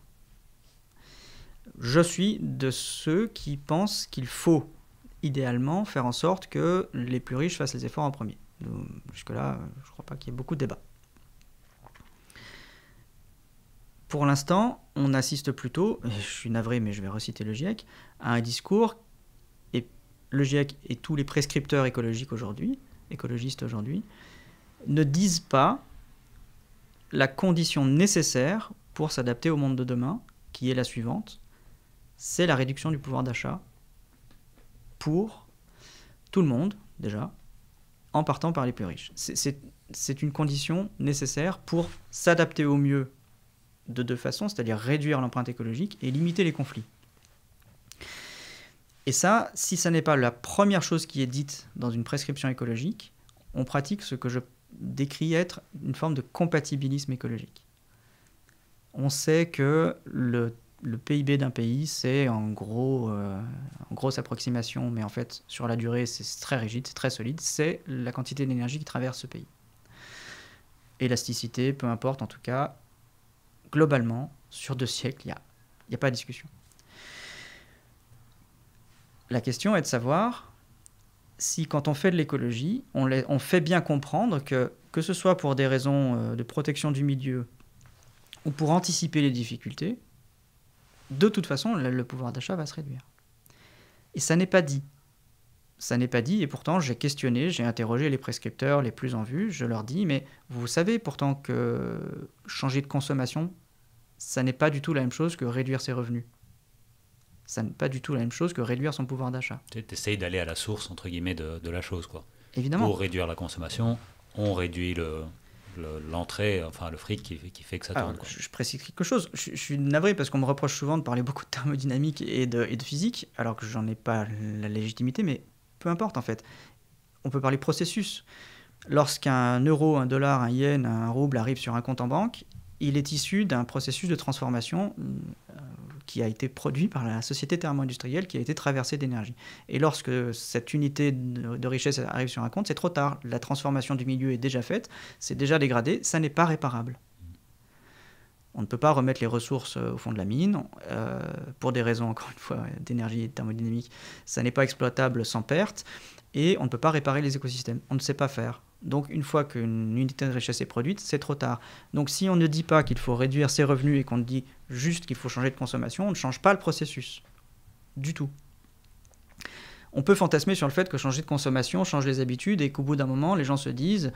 Je suis de ceux qui pensent qu'il faut idéalement faire en sorte que les plus riches fassent les efforts en premier. Donc, jusque-là, je ne crois pas qu'il y ait beaucoup de débats. Pour l'instant, on assiste plutôt, je suis navré mais je vais reciter le GIEC, à un discours, et le GIEC et tous les prescripteurs écologiques aujourd'hui, écologistes aujourd'hui, ne disent pas la condition nécessaire pour s'adapter au monde de demain, qui est la suivante, c'est la réduction du pouvoir d'achat pour tout le monde, déjà, en partant par les plus riches. C'est une condition nécessaire pour s'adapter au mieux de deux façons, c'est-à-dire réduire l'empreinte écologique et limiter les conflits. Et ça, si ça n'est pas la première chose qui est dite dans une prescription écologique, on pratique ce que je décris être une forme de compatibilisme écologique. On sait que le Le P I B d'un pays, c'est en gros, euh, en grosse approximation, mais en fait, sur la durée, c'est très rigide, c'est très solide, c'est la quantité d'énergie qui traverse ce pays. Élasticité, peu importe, en tout cas, globalement, sur deux siècles, il n'y a, y a pas de discussion. La question est de savoir si, quand on fait de l'écologie, on, on fait bien comprendre que, que ce soit pour des raisons de protection du milieu ou pour anticiper les difficultés, de toute façon, le pouvoir d'achat va se réduire. Et ça n'est pas dit. Ça n'est pas dit, et pourtant, j'ai questionné, j'ai interrogé les prescripteurs les plus en vue, je leur dis, mais vous savez pourtant que changer de consommation, ça n'est pas du tout la même chose que réduire ses revenus. Ça n'est pas du tout la même chose que réduire son pouvoir d'achat. Tu essayes d'aller à la source, entre guillemets, de, de la chose, quoi. Évidemment. Pour réduire la consommation, on réduit le... l'entrée, le, enfin le fric qui, qui fait que ça tourne. Ah, je, je précise quelque chose, je, je suis navré parce qu'on me reproche souvent de parler beaucoup de thermodynamique et de, et de physique, alors que j'en ai pas la légitimité, mais peu importe en fait. On peut parler processus. Lorsqu'un euro, un dollar, un yen, un rouble arrive sur un compte en banque, il est issu d'un processus de transformation qui a été produit par la société thermo-industrielle qui a été traversée d'énergie. Et lorsque cette unité de richesse arrive sur un compte, c'est trop tard. La transformation du milieu est déjà faite, c'est déjà dégradé, ça n'est pas réparable. On ne peut pas remettre les ressources au fond de la mine. Euh, pour des raisons, encore une fois, d'énergie et de thermodynamique, ça n'est pas exploitable sans perte. Et on ne peut pas réparer les écosystèmes. On ne sait pas faire. Donc, une fois qu'une unité de richesse est produite, c'est trop tard. Donc, si on ne dit pas qu'il faut réduire ses revenus et qu'on dit juste qu'il faut changer de consommation, on ne change pas le processus. Du tout. On peut fantasmer sur le fait que changer de consommation change les habitudes et qu'au bout d'un moment, les gens se disent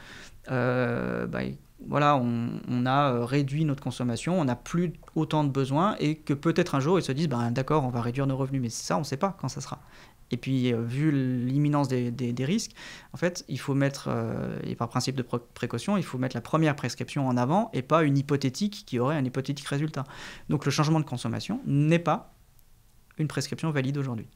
euh, bah, voilà, on, on a réduit notre consommation, on n'a plus autant de besoins et que peut-être un jour, ils se disent bah, d'accord, on va réduire nos revenus. Mais ça, on ne sait pas quand ça sera. Et puis, euh, vu l'imminence des, des, des risques, en fait, il faut mettre, euh, et par principe de pré précaution, il faut mettre la première prescription en avant et pas une hypothétique qui aurait un hypothétique résultat. Donc, le changement de consommation n'est pas une prescription valide aujourd'hui.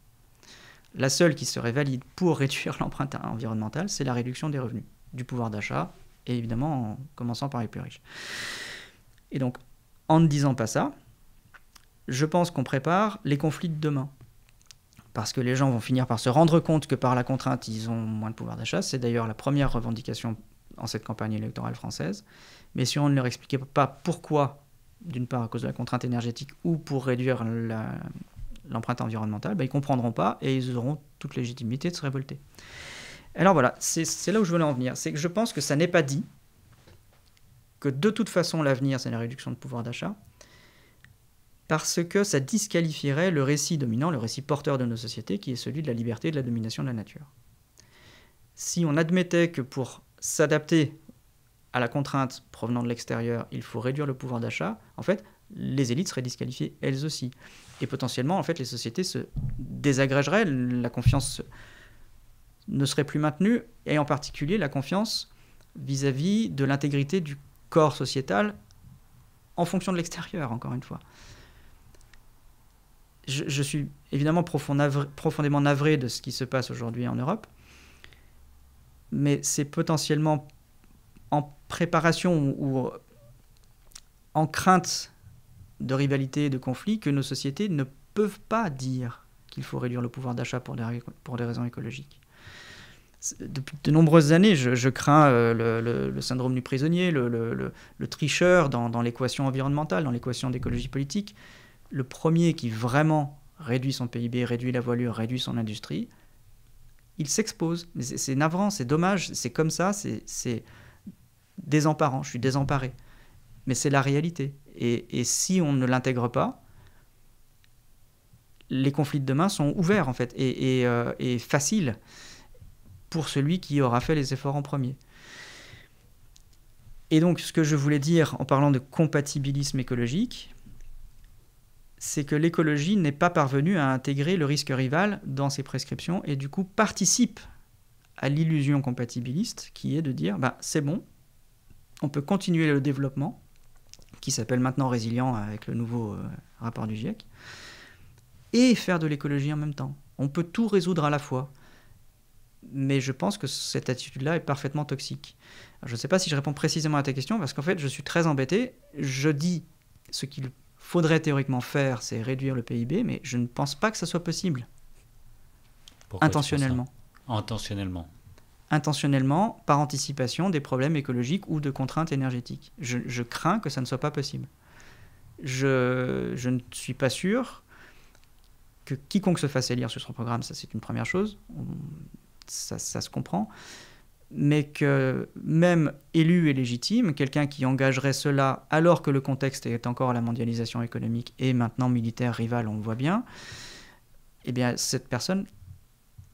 la seule qui serait valide pour réduire l'empreinte environnementale, c'est la réduction des revenus, du pouvoir d'achat, et évidemment en commençant par les plus riches. Et donc, en ne disant pas ça, je pense qu'on prépare les conflits de demain. Parce que les gens vont finir par se rendre compte que par la contrainte, ils ont moins de pouvoir d'achat. C'est d'ailleurs la première revendication en cette campagne électorale française. Mais si on ne leur expliquait pas pourquoi, d'une part à cause de la contrainte énergétique ou pour réduire la, l'empreinte environnementale, ben ils ne comprendront pas et ils auront toute légitimité de se révolter. Alors voilà, c'est là où je voulais en venir. C'est que je pense que ça n'est pas dit que de toute façon l'avenir, c'est la réduction de pouvoir d'achat, parce que ça disqualifierait le récit dominant, le récit porteur de nos sociétés, qui est celui de la liberté et de la domination de la nature. Si on admettait que pour s'adapter à la contrainte provenant de l'extérieur, il faut réduire le pouvoir d'achat, en fait, les élites seraient disqualifiées elles aussi. Et potentiellement, en fait, les sociétés se désagrégeraient, la confiance ne serait plus maintenue, et en particulier la confiance vis-à-vis de l'intégrité du corps sociétal en fonction de l'extérieur, encore une fois. Je, je suis évidemment profond navré, profondément navré de ce qui se passe aujourd'hui en Europe, mais c'est potentiellement en préparation ou, ou en crainte de rivalité et de conflit que nos sociétés ne peuvent pas dire qu'il faut réduire le pouvoir d'achat pour des, pour des raisons écologiques. Depuis de nombreuses années, je, je crains euh, le, le, le syndrome du prisonnier, le, le, le, le tricheur dans, dans l'équation environnementale, dans l'équation d'écologie politique. Le premier qui vraiment réduit son P I B, réduit la voilure, réduit son industrie, il s'expose. C'est navrant, c'est dommage, c'est comme ça, c'est désemparant, je suis désemparé. Mais c'est la réalité. Et, et si on ne l'intègre pas, les conflits de demain sont ouverts, en fait, et, et, euh, et faciles pour celui qui aura fait les efforts en premier. Et donc, ce que je voulais dire en parlant de compatibilisme écologique, c'est que l'écologie n'est pas parvenue à intégrer le risque rival dans ses prescriptions et du coup participe à l'illusion compatibiliste qui est de dire bah, « c'est bon, on peut continuer le développement » qui s'appelle maintenant « Résilient » avec le nouveau euh, rapport du GIEC, et faire de l'écologie en même temps. On peut tout résoudre à la fois. Mais je pense que cette attitude-là est parfaitement toxique. Alors, je ne sais pas si je réponds précisément à ta question parce qu'en fait, je suis très embêté. Je dis ce qu'il faudrait théoriquement faire, c'est réduire le P I B, mais je ne pense pas que ça soit possible. Pourquoi intentionnellement. Intentionnellement. Intentionnellement, par anticipation des problèmes écologiques ou de contraintes énergétiques. Je, je crains que ça ne soit pas possible. Je, je ne suis pas sûr que quiconque se fasse élire sur son programme, ça c'est une première chose, ça, ça se comprend, mais que même élu et légitime, quelqu'un qui engagerait cela alors que le contexte est encore la mondialisation économique et maintenant militaire, rivale, on le voit bien, eh bien cette personne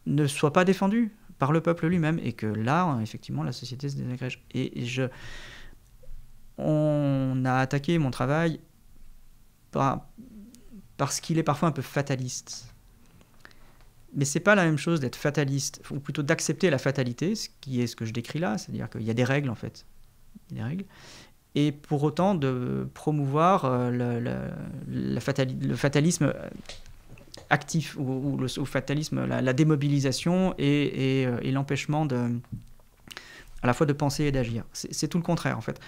ne soit pas défendue par le peuple lui-même et que là, effectivement, la société se désagrège. Et je... on a attaqué mon travail par... parce qu'il est parfois un peu fataliste. Mais ce n'est pas la même chose d'être fataliste, ou plutôt d'accepter la fatalité, ce qui est ce que je décris là, c'est-à-dire qu'il y a des règles en fait, il y a des règles, et pour autant de promouvoir le, le, le, fatali le fatalisme actif, ou, ou le ou fatalisme, la, la démobilisation et, et, et l'empêchement de, à la fois de penser et d'agir. C'est tout le contraire en fait.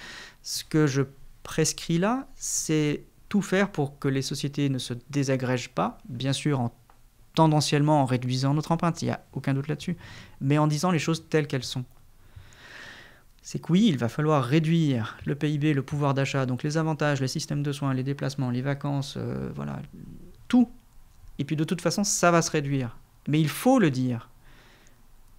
Ce que je prescris là, c'est tout faire pour que les sociétés ne se désagrègent pas, bien sûr en tendanciellement en réduisant notre empreinte, il n'y a aucun doute là-dessus, mais en disant les choses telles qu'elles sont. C'est que oui, il va falloir réduire le P I B, le pouvoir d'achat, donc les avantages, les systèmes de soins, les déplacements, les vacances, euh, voilà, tout. Et puis de toute façon, ça va se réduire. Mais il faut le dire,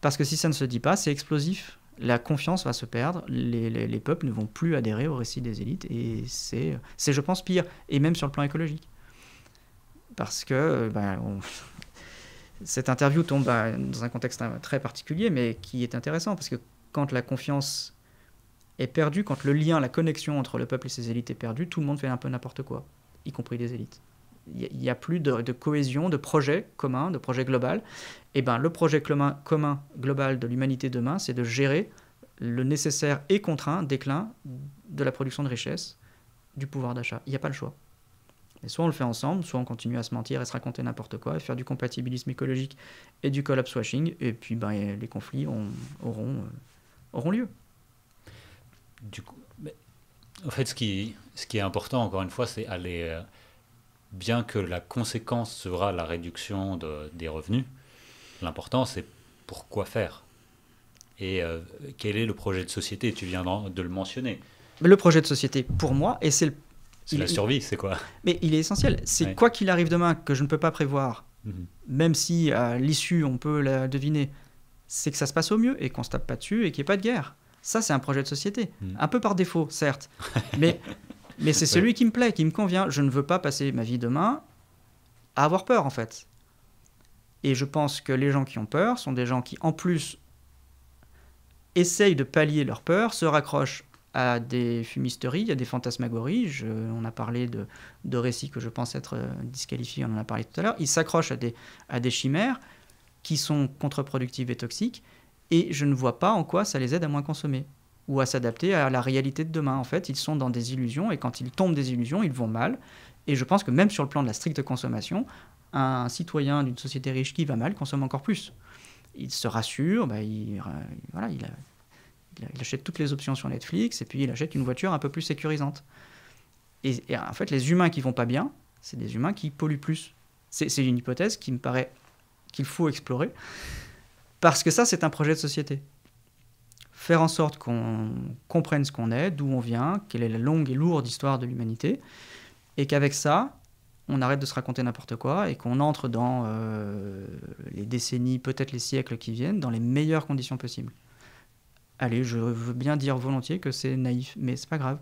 parce que si ça ne se dit pas, c'est explosif. La confiance va se perdre, les, les, les peuples ne vont plus adhérer au récit des élites, et c'est, je pense, pire, et même sur le plan écologique. Parce que ben, on... cette interview tombe dans un contexte très particulier, mais qui est intéressant, parce que quand la confiance est perdue, quand le lien, la connexion entre le peuple et ses élites est perdue, tout le monde fait un peu n'importe quoi, y compris les élites. Il n'y a plus de, de cohésion, de projet commun, de projet global. Et ben, le projet commun, commun global de l'humanité demain, c'est de gérer le nécessaire et contraint déclin de la production de richesse, du pouvoir d'achat. Il n'y a pas le choix. Et soit on le fait ensemble, soit on continue à se mentir et se raconter n'importe quoi, et faire du compatibilisme écologique et du collapse washing, et puis ben, les conflits ont, auront, euh, auront lieu. Du coup, mais, en fait, ce qui, ce qui est important, encore une fois, c'est aller... Euh, bien que la conséquence sera la réduction de, des revenus, l'important, c'est pourquoi faire. Et euh, quel est le projet de société? Tu viens de le mentionner. Le projet de société, pour moi, et c'est le... C'est la survie, c'est quoi? Mais il est essentiel. C'est ouais. Quoi qu'il arrive demain, que je ne peux pas prévoir, mmh. même si à l'issue, on peut la deviner, c'est que ça se passe au mieux et qu'on ne se tape pas dessus et qu'il n'y ait pas de guerre. Ça, c'est un projet de société. Mmh. Un peu par défaut, certes, mais, mais c'est ouais. celui qui me plaît, qui me convient. Je ne veux pas passer ma vie demain à avoir peur, en fait. Et je pense que les gens qui ont peur sont des gens qui, en plus, essayent de pallier leur peur, se raccrochent à des fumisteries, à des fantasmagories. Je, on a parlé de, de récits que je pense être disqualifiés, on en a parlé tout à l'heure. Ils s'accrochent à des, à des chimères qui sont contre-productives et toxiques, et je ne vois pas en quoi ça les aide à moins consommer ou à s'adapter à la réalité de demain. En fait, ils sont dans des illusions, et quand ils tombent des illusions, ils vont mal. Et je pense que même sur le plan de la stricte consommation, un citoyen d'une société riche qui va mal consomme encore plus. Il se rassure, bah, il, euh, voilà, il, a, il achète toutes les options sur Netflix, et puis il achète une voiture un peu plus sécurisante. Et, et en fait, les humains qui vont pas bien, c'est des humains qui polluent plus. C'est une hypothèse qui me paraît qu'il faut explorer, parce que ça, c'est un projet de société. Faire en sorte qu'on comprenne ce qu'on est, d'où on vient, quelle est la longue et lourde histoire de l'humanité, et qu'avec ça, on arrête de se raconter n'importe quoi et qu'on entre dans euh, les décennies, peut-être les siècles qui viennent, dans les meilleures conditions possibles. Allez, je veux bien dire volontiers que c'est naïf, mais c'est pas grave.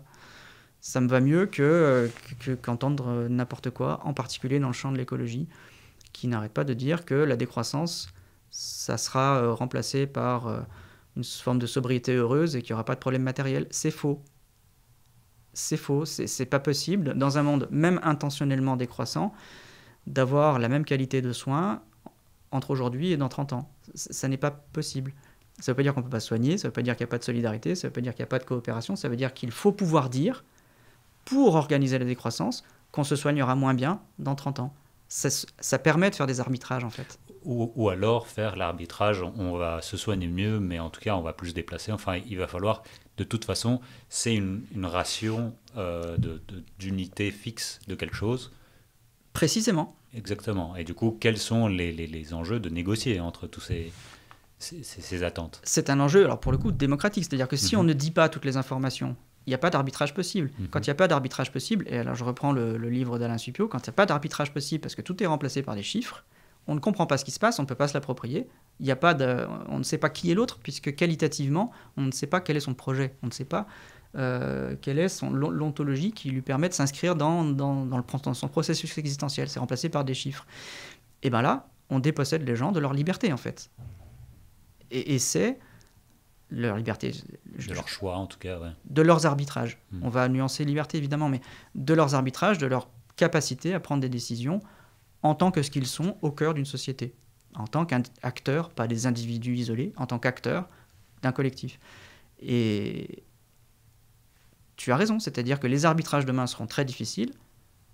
Ça me va mieux que, que, qu'entendre n'importe quoi, en particulier dans le champ de l'écologie, qui n'arrête pas de dire que la décroissance, ça sera remplacé par une forme de sobriété heureuse et qu'il n'y aura pas de problème matériel. C'est faux. C'est faux, c'est pas possible, dans un monde même intentionnellement décroissant, d'avoir la même qualité de soins entre aujourd'hui et dans trente ans. Ça n'est pas possible. Ça ne veut pas dire qu'on ne peut pas soigner, ça ne veut pas dire qu'il n'y a pas de solidarité, ça ne veut pas dire qu'il n'y a pas de coopération, ça veut dire qu'il faut pouvoir dire, pour organiser la décroissance, qu'on se soignera moins bien dans trente ans. Ça, ça permet de faire des arbitrages, en fait. Ou, ou alors faire l'arbitrage, on va se soigner mieux, mais en tout cas, on va plus se déplacer. Enfin, il va falloir... De toute façon, c'est une, une ratio euh, de, de, d'unité fixe de quelque chose. Précisément. Exactement. Et du coup, quels sont les, les, les enjeux de négocier entre tous ces, ces, ces attentes? C'est un enjeu, alors pour le coup, démocratique. C'est-à-dire que si mm-hmm. on ne dit pas toutes les informations, il n'y a pas d'arbitrage possible. Mm-hmm. Quand il n'y a pas d'arbitrage possible, et alors je reprends le, le livre d'Alain Supiot, quand il n'y a pas d'arbitrage possible parce que tout est remplacé par des chiffres, on ne comprend pas ce qui se passe, on ne peut pas se l'approprier. Il y a pas de, on ne sait pas qui est l'autre, puisque qualitativement, on ne sait pas quel est son projet, on ne sait pas euh, quelle est son, l'ontologie qui lui permet de s'inscrire dans, dans, dans, le, dans son processus existentiel. C'est remplacé par des chiffres. Et bien là, on dépossède les gens de leur liberté, en fait. Et, et c'est leur liberté... Je, de leur choix, en tout cas, ouais. De leurs arbitrages. Mmh. On va nuancer liberté, évidemment, mais de leurs arbitrages, de leur capacité à prendre des décisions en tant que ce qu'ils sont au cœur d'une société. En tant qu'acteurs, pas des individus isolés, en tant qu'acteurs d'un collectif. Et tu as raison, c'est-à-dire que les arbitrages demain seront très difficiles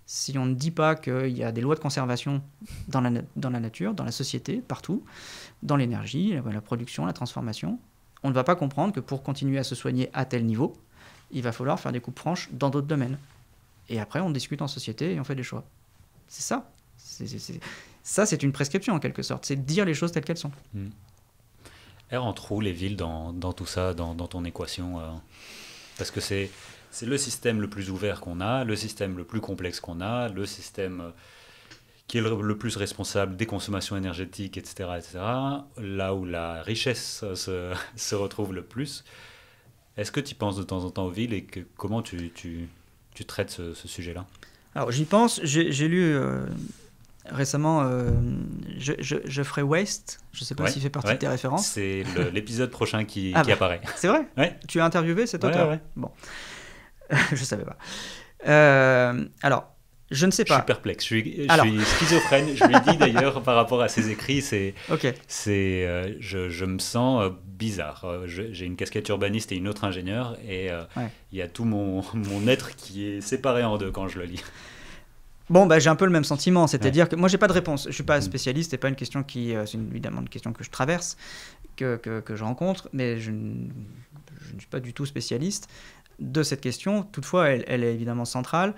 si on ne dit pas qu'il y a des lois de conservation dans la, dans la nature, dans la société, partout, dans l'énergie, la, la production, la transformation. On ne va pas comprendre que pour continuer à se soigner à tel niveau, il va falloir faire des coupes franches dans d'autres domaines. Et après, on discute en société et on fait des choix. C'est ça. C'est, c'est, c'est... Ça, c'est une prescription, en quelque sorte. C'est de dire les choses telles qu'elles sont. Mmh. Et rentre où les villes dans, dans tout ça, dans, dans ton équation euh, parce que c'est, c'est le système le plus ouvert qu'on a, le système le plus complexe qu'on a, le système qui est le, le plus responsable des consommations énergétiques, et cetera, et cetera. Là où la richesse se, se retrouve le plus. Est-ce que tu penses de temps en temps aux villes et que, comment tu, tu, tu traites ce, ce sujet-là? Alors, j'y pense. J'ai, j'ai lu... Euh... Récemment, euh, je, je, Geoffrey West, je ne sais pas ouais, s'il fait partie ouais. de tes références. C'est le, l'épisode prochain qui, ah qui bah, apparaît. C'est vrai ouais. Tu as interviewé cet auteur ouais, ouais. Bon, je ne savais pas. Euh, alors, je ne sais pas. Je suis perplexe, je suis, je suis schizophrène. Je lui dis d'ailleurs, par rapport à ses écrits, c'est, okay. c'est, euh, je, je me sens euh, bizarre. Euh, je, j'ai une casquette urbaniste et une autre ingénieur. Et euh, il ouais. y a tout mon, mon être qui est séparé en deux quand je le lis. Bon, bah, j'ai un peu le même sentiment, c'est-à-dire ouais. que moi, j'ai pas de réponse. Je suis pas spécialiste, c'est pas une question qui, euh, c'est évidemment une question que je traverse, que, que, que je rencontre, mais je, je ne suis pas du tout spécialiste de cette question. Toutefois, elle, elle est évidemment centrale.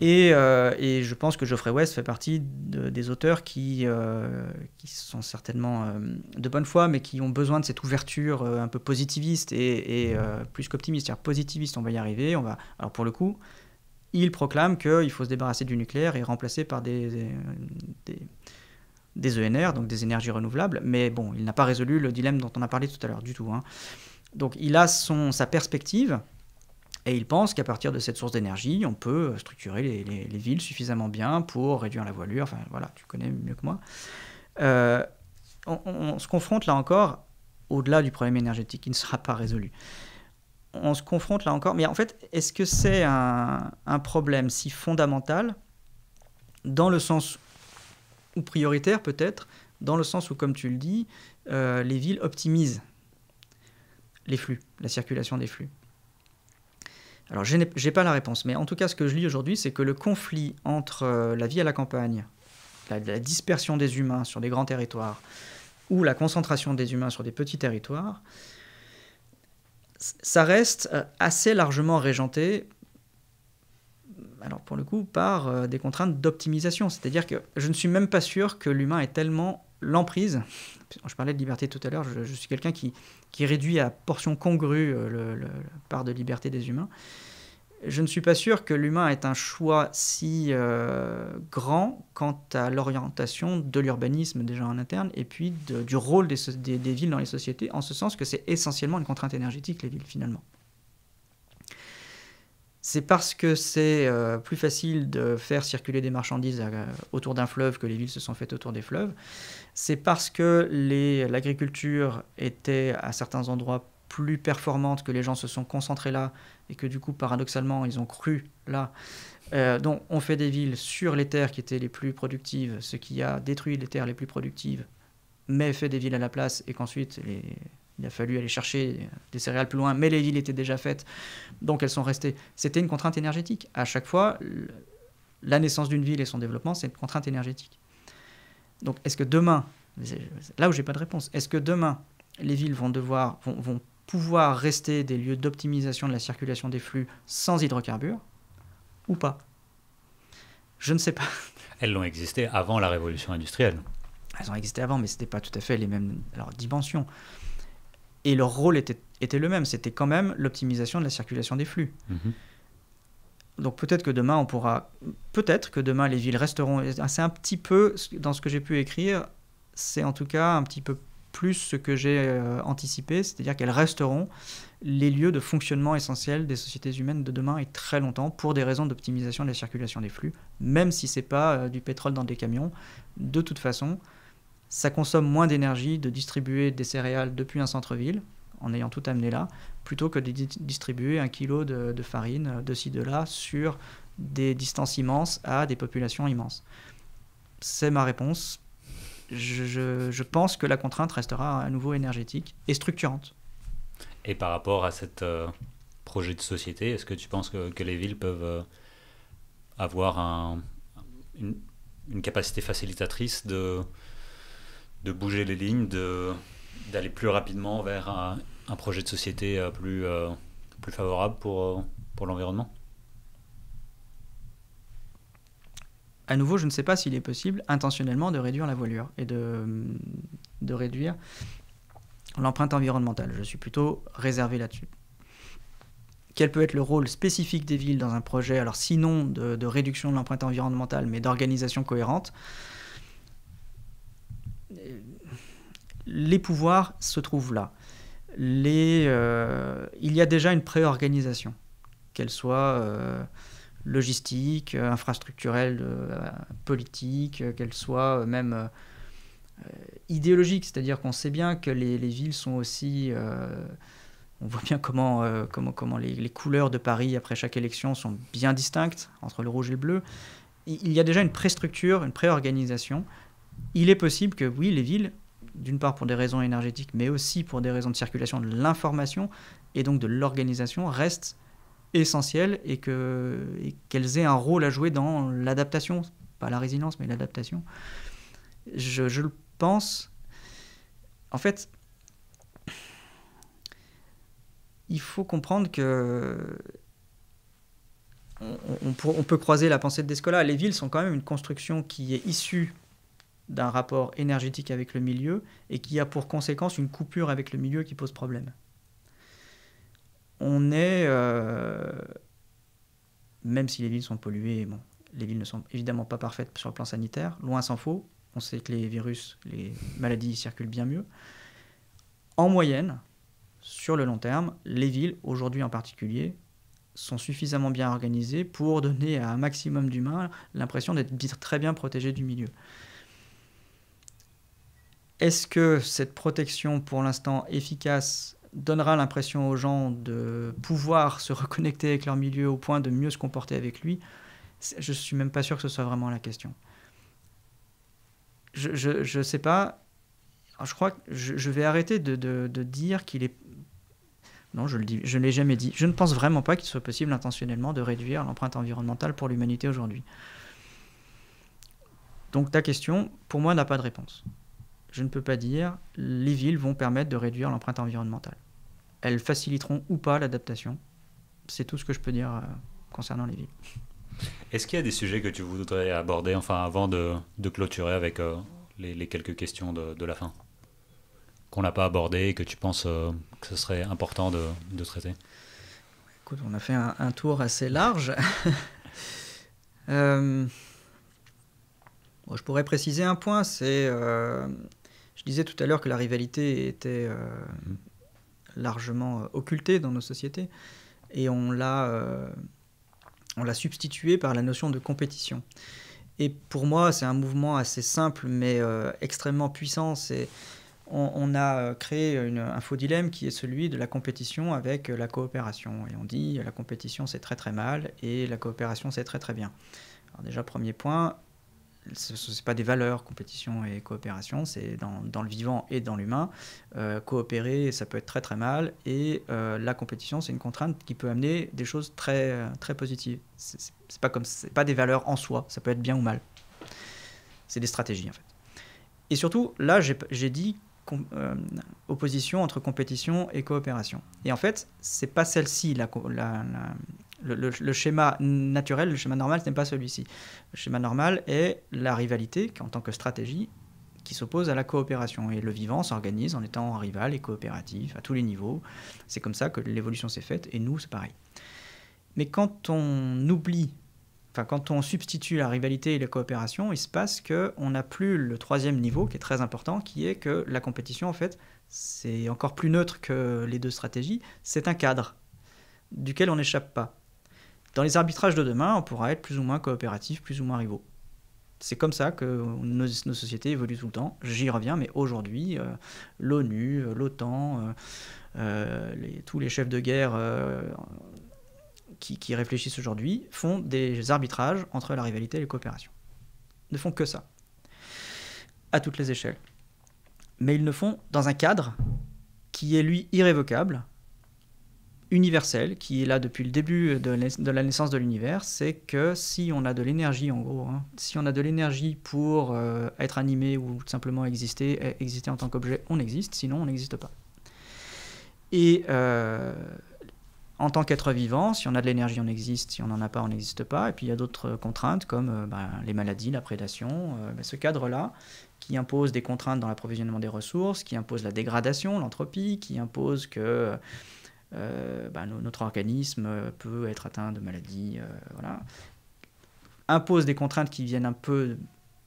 Et, euh, et je pense que Geoffrey West fait partie de, des auteurs qui, euh, qui sont certainement euh, de bonne foi, mais qui ont besoin de cette ouverture euh, un peu positiviste et, et euh, plus qu'optimiste. C'est-à-dire positiviste, on va y arriver. On va... Alors pour le coup, il proclame qu'il faut se débarrasser du nucléaire et remplacer par des, des, des, des E N R, donc des énergies renouvelables. Mais bon, il n'a pas résolu le dilemme dont on a parlé tout à l'heure du tout, hein. Donc il a son, sa perspective. Et il pense qu'à partir de cette source d'énergie, on peut structurer les, les, les villes suffisamment bien pour réduire la voilure. Enfin, voilà, tu connais mieux que moi. Euh, on, on se confronte là encore, au-delà du problème énergétique, qui ne sera pas résolu. On se confronte là encore, mais en fait, est-ce que c'est un, un problème si fondamental, dans le sens où prioritaire peut-être, dans le sens où, comme tu le dis, euh, les villes optimisent les flux, la circulation des flux? Alors, je n'ai pas la réponse, mais en tout cas, ce que je lis aujourd'hui, c'est que le conflit entre euh, la vie à la campagne, la, la dispersion des humains sur des grands territoires, ou la concentration des humains sur des petits territoires, ça reste euh, assez largement régenté, alors pour le coup, par euh, des contraintes d'optimisation. C'est-à-dire que je ne suis même pas sûr que l'humain ait tellement l'emprise. Je parlais de liberté tout à l'heure, je, je suis quelqu'un qui, qui réduit à portion congrue le, le, la part de liberté des humains. Je ne suis pas sûr que l'humain ait un choix si euh, grand quant à l'orientation de l'urbanisme déjà en interne et puis de, du rôle des, des, des villes dans les sociétés, en ce sens que c'est essentiellement une contrainte énergétique, les villes, finalement. C'est parce que c'est euh, plus facile de faire circuler des marchandises euh, autour d'un fleuve que les villes se sont faites autour des fleuves. C'est parce que l'agriculture était à certains endroits plus performante, que les gens se sont concentrés là et que du coup, paradoxalement, ils ont cru là. Euh, donc on fait des villes sur les terres qui étaient les plus productives, ce qui a détruit les terres les plus productives, mais fait des villes à la place et qu'ensuite... les Il a fallu aller chercher des céréales plus loin, mais les villes étaient déjà faites, donc elles sont restées. C'était une contrainte énergétique. À chaque fois, la naissance d'une ville et son développement, c'est une contrainte énergétique. Donc est-ce que demain, là où j'ai pas de réponse, est-ce que demain, les villes vont, devoir, vont, vont pouvoir rester des lieux d'optimisation de la circulation des flux sans hydrocarbures ou pas? Je ne sais pas. Elles l'ont existé avant la révolution industrielle. Elles ont existé avant, mais ce n'était pas tout à fait les mêmes alors, dimensions. Et leur rôle était, était le même, c'était quand même l'optimisation de la circulation des flux. Mmh. Donc peut-être que demain, on pourra... Peut-être que demain, les villes resteront... C'est un petit peu, dans ce que j'ai pu écrire, c'est en tout cas un petit peu plus ce que j'ai euh, anticipé, c'est-à-dire qu'elles resteront les lieux de fonctionnement essentiels des sociétés humaines de demain et très longtemps, pour des raisons d'optimisation de la circulation des flux, même si c'est pas euh, du pétrole dans des camions. De toute façon... ça consomme moins d'énergie de distribuer des céréales depuis un centre-ville, en ayant tout amené là, plutôt que de distribuer un kilo de, de farine de ci, de là, sur des distances immenses à des populations immenses. C'est ma réponse. Je, je, je pense que la contrainte restera à nouveau énergétique et structurante. Et par rapport à cet euh, projet de société, est-ce que tu penses que, que les villes peuvent euh, avoir un, une, une capacité facilitatrice de... de bouger les lignes, de, d'aller plus rapidement vers un, un projet de société plus, euh, plus favorable pour, pour l'environnement? À nouveau, je ne sais pas s'il est possible intentionnellement de réduire la voilure et de, de réduire l'empreinte environnementale. Je suis plutôt réservé là-dessus. Quel peut être le rôle spécifique des villes dans un projet, alors sinon de, de réduction de l'empreinte environnementale, mais d'organisation cohérente? Les pouvoirs se trouvent là. Les, euh, il y a déjà une pré-organisation, qu'elle soit euh, logistique, infrastructurelle, euh, politique, qu'elle soit même euh, idéologique. C'est-à-dire qu'on sait bien que les, les villes sont aussi... Euh, on voit bien comment, euh, comment, comment les, les couleurs de Paris après chaque élection sont bien distinctes entre le rouge et le bleu. Il y a déjà une pré-structure, une pré-organisation. Il est possible que, oui, les villes, d'une part pour des raisons énergétiques, mais aussi pour des raisons de circulation de l'information et donc de l'organisation, restent essentielles et, que, et qu'elles aient un rôle à jouer dans l'adaptation, pas la résilience, mais l'adaptation. Je, je le pense. En fait, il faut comprendre que on, on, on peut croiser la pensée de Descola. Les villes sont quand même une construction qui est issue d'un rapport énergétique avec le milieu et qui a pour conséquence une coupure avec le milieu qui pose problème. On est... Euh, même si les villes sont polluées, bon, les villes ne sont évidemment pas parfaites sur le plan sanitaire, loin s'en faut, on sait que les virus, les maladies circulent bien mieux. En moyenne, sur le long terme, les villes, aujourd'hui en particulier, sont suffisamment bien organisées pour donner à un maximum d'humains l'impression d'être très bien protégés du milieu. Est-ce que cette protection, pour l'instant efficace, donnera l'impression aux gens de pouvoir se reconnecter avec leur milieu au point de mieux se comporter avec lui? Je ne suis même pas sûr que ce soit vraiment la question. Je ne je, je sais pas. Alors je crois que je, je vais arrêter de, de, de dire qu'il est... Non, je ne l'ai jamais dit. Je ne pense vraiment pas qu'il soit possible intentionnellement de réduire l'empreinte environnementale pour l'humanité aujourd'hui. Donc ta question, pour moi, n'a pas de réponse. Je ne peux pas dire les villes vont permettre de réduire l'empreinte environnementale. Elles faciliteront ou pas l'adaptation. C'est tout ce que je peux dire euh, concernant les villes. Est-ce qu'il y a des sujets que tu voudrais aborder, enfin, avant de, de clôturer avec euh, les, les quelques questions de, de la fin, qu'on n'a pas abordé et que tu penses euh, que ce serait important de, de traiter? Écoute, on a fait un, un tour assez large. euh... bon, je pourrais préciser un point, c'est... Euh... Je disais tout à l'heure que la rivalité était euh, mmh. largement euh, occultée dans nos sociétés et on l'a euh, on l'a substituée par la notion de compétition. Et pour moi, c'est un mouvement assez simple mais euh, extrêmement puissant. C'est, on, on a créé une, un faux dilemme qui est celui de la compétition avec la coopération. Et on dit la compétition c'est très très mal et la coopération c'est très très bien. Alors déjà, premier point... Ce n'est pas des valeurs, compétition et coopération, c'est dans, dans le vivant et dans l'humain. Euh, coopérer, ça peut être très très mal, et euh, la compétition, c'est une contrainte qui peut amener des choses très, très positives. Ce n'est pas, pas des valeurs en soi, ça peut être bien ou mal. C'est des stratégies, en fait. Et surtout, là, j'ai, j'ai dit com- euh, opposition entre compétition et coopération. Et en fait, ce n'est pas celle-ci, la... la, la Le, le, le schéma naturel, le schéma normal, ce n'est pas celui-ci. Le schéma normal est la rivalité en tant que stratégie qui s'oppose à la coopération. Et le vivant s'organise en étant rival et coopératif à tous les niveaux. C'est comme ça que l'évolution s'est faite et nous, c'est pareil. Mais quand on oublie, enfin quand on substitue la rivalité et la coopération, il se passe qu'on n'a plus le troisième niveau qui est très important, qui est que la compétition, en fait, c'est encore plus neutre que les deux stratégies. C'est un cadre duquel on n'échappe pas. Dans les arbitrages de demain, on pourra être plus ou moins coopératif, plus ou moins rivaux. C'est comme ça que nos, nos sociétés évoluent tout le temps. J'y reviens, mais aujourd'hui, euh, l'ONU, l'OTAN, euh, les, tous les chefs de guerre euh, qui, qui réfléchissent aujourd'hui font des arbitrages entre la rivalité et la coopération. Ils ne font que ça, à toutes les échelles. Mais ils le font dans un cadre qui est, lui, irrévocable, universel, qui est là depuis le début de la naissance de l'univers, c'est que si on a de l'énergie, en gros, hein, si on a de l'énergie pour euh, être animé ou simplement exister, exister en tant qu'objet, on existe, sinon on n'existe pas. Et euh, en tant qu'être vivant, si on a de l'énergie, on existe, si on n'en a pas, on n'existe pas. Et puis il y a d'autres contraintes comme euh, ben, les maladies, la prédation, euh, ben, ce cadre-là, qui impose des contraintes dans l'approvisionnement des ressources, qui impose la dégradation, l'entropie, qui impose que... Euh, Euh, bah, notre organisme peut être atteint de maladies, euh, voilà. Impose des contraintes qui viennent un peu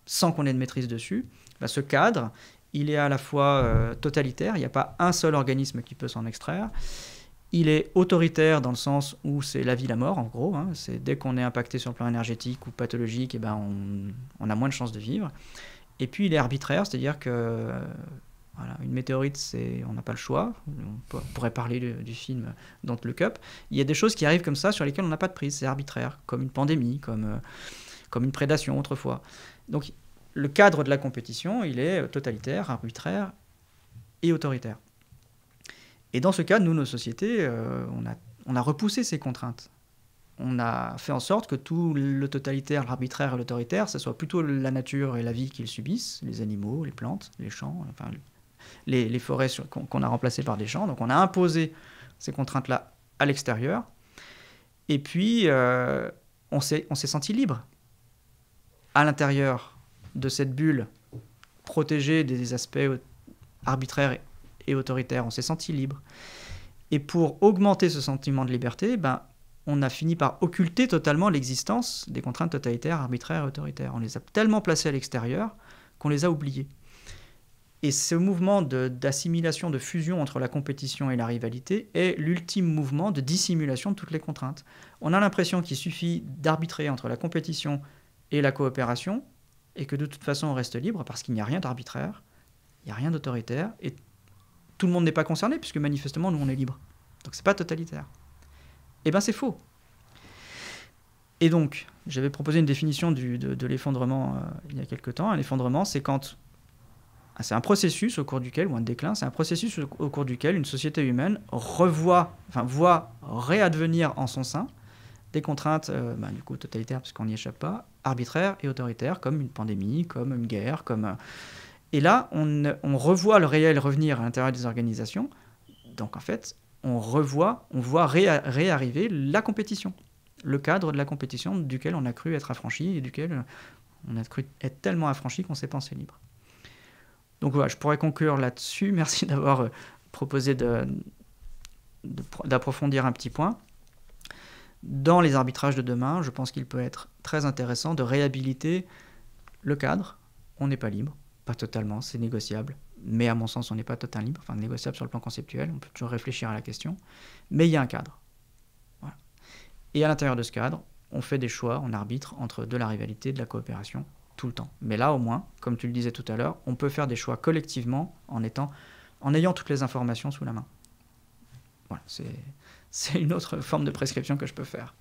sans qu'on ait de maîtrise dessus. Bah, ce cadre, il est à la fois euh, totalitaire, il n'y a pas un seul organisme qui peut s'en extraire. Il est autoritaire dans le sens où c'est la vie, la mort, en gros. Hein. C'est dès qu'on est impacté sur le plan énergétique ou pathologique, eh ben, on, on a moins de chances de vivre. Et puis il est arbitraire, c'est-à-dire que... Euh, Voilà, une météorite, c'est... on n'a pas le choix. On pourrait parler du, du film Don't Look Up. Il y a des choses qui arrivent comme ça sur lesquelles on n'a pas de prise. C'est arbitraire, comme une pandémie, comme, euh, comme une prédation autrefois. Donc le cadre de la compétition, il est totalitaire, arbitraire et autoritaire. Et dans ce cadre, nous, nos sociétés, euh, on a on a repoussé ces contraintes. On a fait en sorte que tout le totalitaire, l'arbitraire et l'autoritaire, ce soit plutôt la nature et la vie qu'ils subissent, les animaux, les plantes, les champs, enfin, les, les forêts qu'on qu'on a remplacées par des champs. Donc on a imposé ces contraintes-là à l'extérieur. Et puis, euh, on s'est senti libre. À l'intérieur de cette bulle, protégée des aspects arbitraires et autoritaires, on s'est senti libre. Et pour augmenter ce sentiment de liberté, ben, on a fini par occulter totalement l'existence des contraintes totalitaires, arbitraires et autoritaires. On les a tellement placées à l'extérieur qu'on les a oubliées. Et ce mouvement d'assimilation, de, de fusion entre la compétition et la rivalité est l'ultime mouvement de dissimulation de toutes les contraintes. On a l'impression qu'il suffit d'arbitrer entre la compétition et la coopération, et que de toute façon on reste libre parce qu'il n'y a rien d'arbitraire, il n'y a rien d'autoritaire, et tout le monde n'est pas concerné, puisque manifestement nous on est libre. Donc c'est pas totalitaire. Eh bien c'est faux. Et donc, j'avais proposé une définition du, de, de l'effondrement euh, il y a quelque temps. Un effondrement, c'est quand... C'est un processus au cours duquel, ou un déclin, c'est un processus au cours duquel une société humaine revoit, enfin voit réadvenir en son sein des contraintes, euh, ben, du coup totalitaires, parce qu'on n'y échappe pas, arbitraires et autoritaires, comme une pandémie, comme une guerre, comme... Euh... Et là, on, on revoit le réel revenir à l'intérieur des organisations. Donc en fait... on revoit, on voit réa- réarriver la compétition, le cadre de la compétition duquel on a cru être affranchi et duquel on a cru être tellement affranchi qu'on s'est pensé libre. Donc voilà, je pourrais conclure là-dessus. Merci d'avoir euh, proposé de, de, d'approfondir un petit point. Dans les arbitrages de demain, je pense qu'il peut être très intéressant de réhabiliter le cadre. On n'est pas libre, pas totalement, c'est négociable. Mais à mon sens, on n'est pas totalement libre, enfin négociable sur le plan conceptuel, on peut toujours réfléchir à la question, mais il y a un cadre. Voilà. Et à l'intérieur de ce cadre, on fait des choix, on arbitre entre de la rivalité et de la coopération tout le temps. Mais là, au moins, comme tu le disais tout à l'heure, on peut faire des choix collectivement en, étant, en ayant toutes les informations sous la main. Voilà, c'est une autre forme de prescription que je peux faire.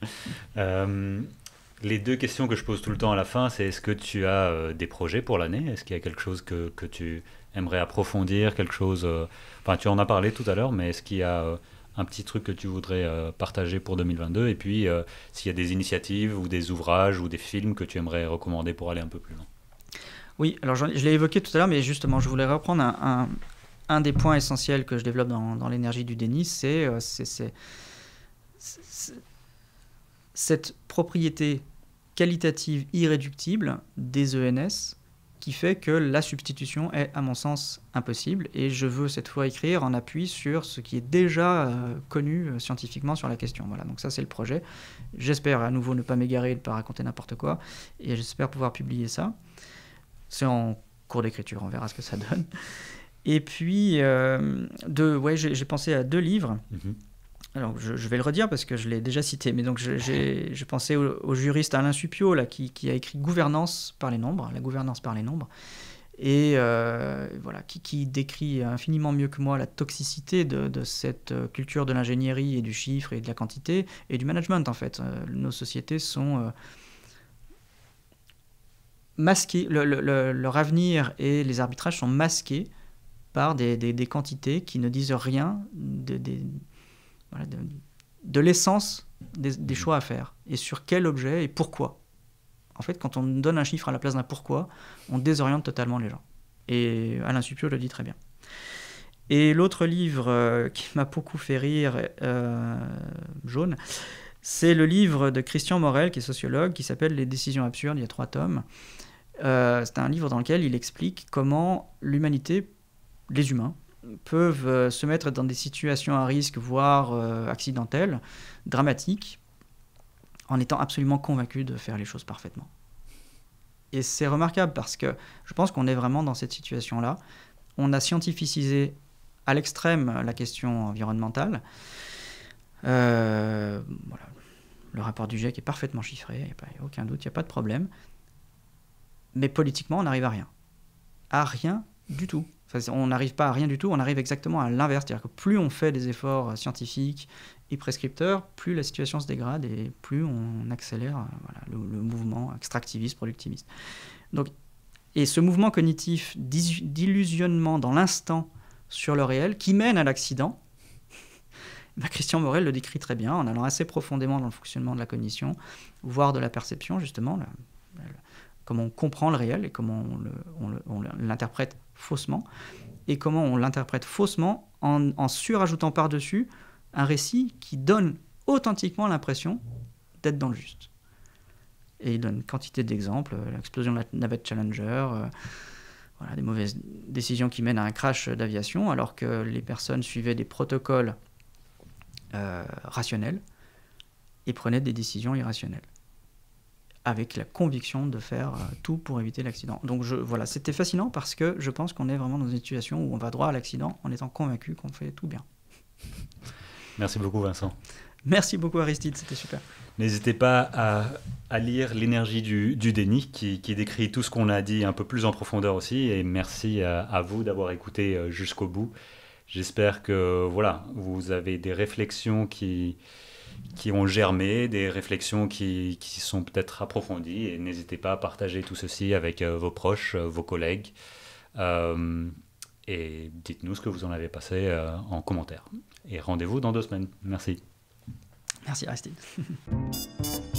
euh... Les deux questions que je pose tout le temps à la fin, c'est est-ce que tu as euh, des projets pour l'année? Est-ce qu'il y a quelque chose que, que tu aimerais approfondir? Quelque chose, euh... Enfin, tu en as parlé tout à l'heure, mais est-ce qu'il y a euh, un petit truc que tu voudrais euh, partager pour deux mille vingt-deux? Et puis, euh, s'il y a des initiatives ou des ouvrages ou des films que tu aimerais recommander pour aller un peu plus loin? Oui, alors je, je l'ai évoqué tout à l'heure, mais justement, je voulais reprendre un, un, un des points essentiels que je développe dans, dans l'énergie du déni, c'est euh, cette propriété qualitative irréductible des E N S qui fait que la substitution est, à mon sens, impossible. Et je veux cette fois écrire en appui sur ce qui est déjà euh, connu euh, scientifiquement sur la question. Voilà, donc ça, c'est le projet. J'espère à nouveau ne pas m'égarer et ne pas raconter n'importe quoi. Et j'espère pouvoir publier ça. C'est en cours d'écriture, on verra ce que ça donne. Et puis, euh, de, ouais, j'ai pensé à deux livres. Mmh. Alors, je, je vais le redire parce que je l'ai déjà cité, mais donc je, je pensais au, au juriste Alain Supiot, là, qui, qui a écrit Gouvernance par les nombres, la gouvernance par les nombres, et euh, voilà, qui, qui décrit infiniment mieux que moi la toxicité de, de cette culture de l'ingénierie et du chiffre et de la quantité et du management, en fait. Euh, nos sociétés sont euh, masquées, le, le, le, leur avenir et les arbitrages sont masqués par des, des, des quantités qui ne disent rien de, des... Voilà, de, de l'essence des, des choix à faire. Et sur quel objet et pourquoi. En fait, quand on donne un chiffre à la place d'un pourquoi, on désoriente totalement les gens. Et Alain Supiot le dit très bien. Et l'autre livre euh, qui m'a beaucoup fait rire, euh, jaune, c'est le livre de Christian Morel, qui est sociologue, qui s'appelle « Les décisions absurdes », il y a trois tomes. Euh, c'est un livre dans lequel il explique comment l'humanité, les humains, peuvent se mettre dans des situations à risque, voire euh, accidentelles, dramatiques, en étant absolument convaincus de faire les choses parfaitement. Et c'est remarquable parce que je pense qu'on est vraiment dans cette situation-là. On a scientificisé à l'extrême la question environnementale. Euh, voilà. Le rapport du GIEC est parfaitement chiffré, il n'y a aucun doute, il n'y a pas de problème. Mais politiquement, on n'arrive à rien. À rien du tout. On n'arrive pas à rien du tout, on arrive exactement à l'inverse. C'est-à-dire que plus on fait des efforts scientifiques et prescripteurs, plus la situation se dégrade et plus on accélère voilà, le, le mouvement extractiviste, productiviste. Donc, et ce mouvement cognitif d'illusionnement dans l'instant sur le réel qui mène à l'accident ben Christian Morel le décrit très bien en allant assez profondément dans le fonctionnement de la cognition, voire de la perception, justement, le, le, comment on comprend le réel et comment on l'interprète faussement, et comment on l'interprète faussement en, en surajoutant par-dessus un récit qui donne authentiquement l'impression d'être dans le juste. Et il donne une quantité d'exemples, l'explosion de la navette Challenger, euh, voilà, des mauvaises décisions qui mènent à un crash d'aviation, alors que les personnes suivaient des protocoles euh, rationnels et prenaient des décisions irrationnelles, avec la conviction de faire euh, tout pour éviter l'accident. Donc je, voilà, c'était fascinant parce que je pense qu'on est vraiment dans une situation où on va droit à l'accident en étant convaincu qu'on fait tout bien. Merci beaucoup Vincent. Merci beaucoup Aristide, c'était super. N'hésitez pas à, à lire L'énergie du, du déni qui, qui décrit tout ce qu'on a dit un peu plus en profondeur aussi. Et merci à, à vous d'avoir écouté jusqu'au bout. J'espère que voilà, vous avez des réflexions qui, qui ont germé, des réflexions qui, qui sont peut-être approfondies. Et n'hésitez pas à partager tout ceci avec vos proches, vos collègues. Euh, et dites-nous ce que vous en avez passé en commentaire. Et rendez-vous dans deux semaines. Merci. Merci Aristide.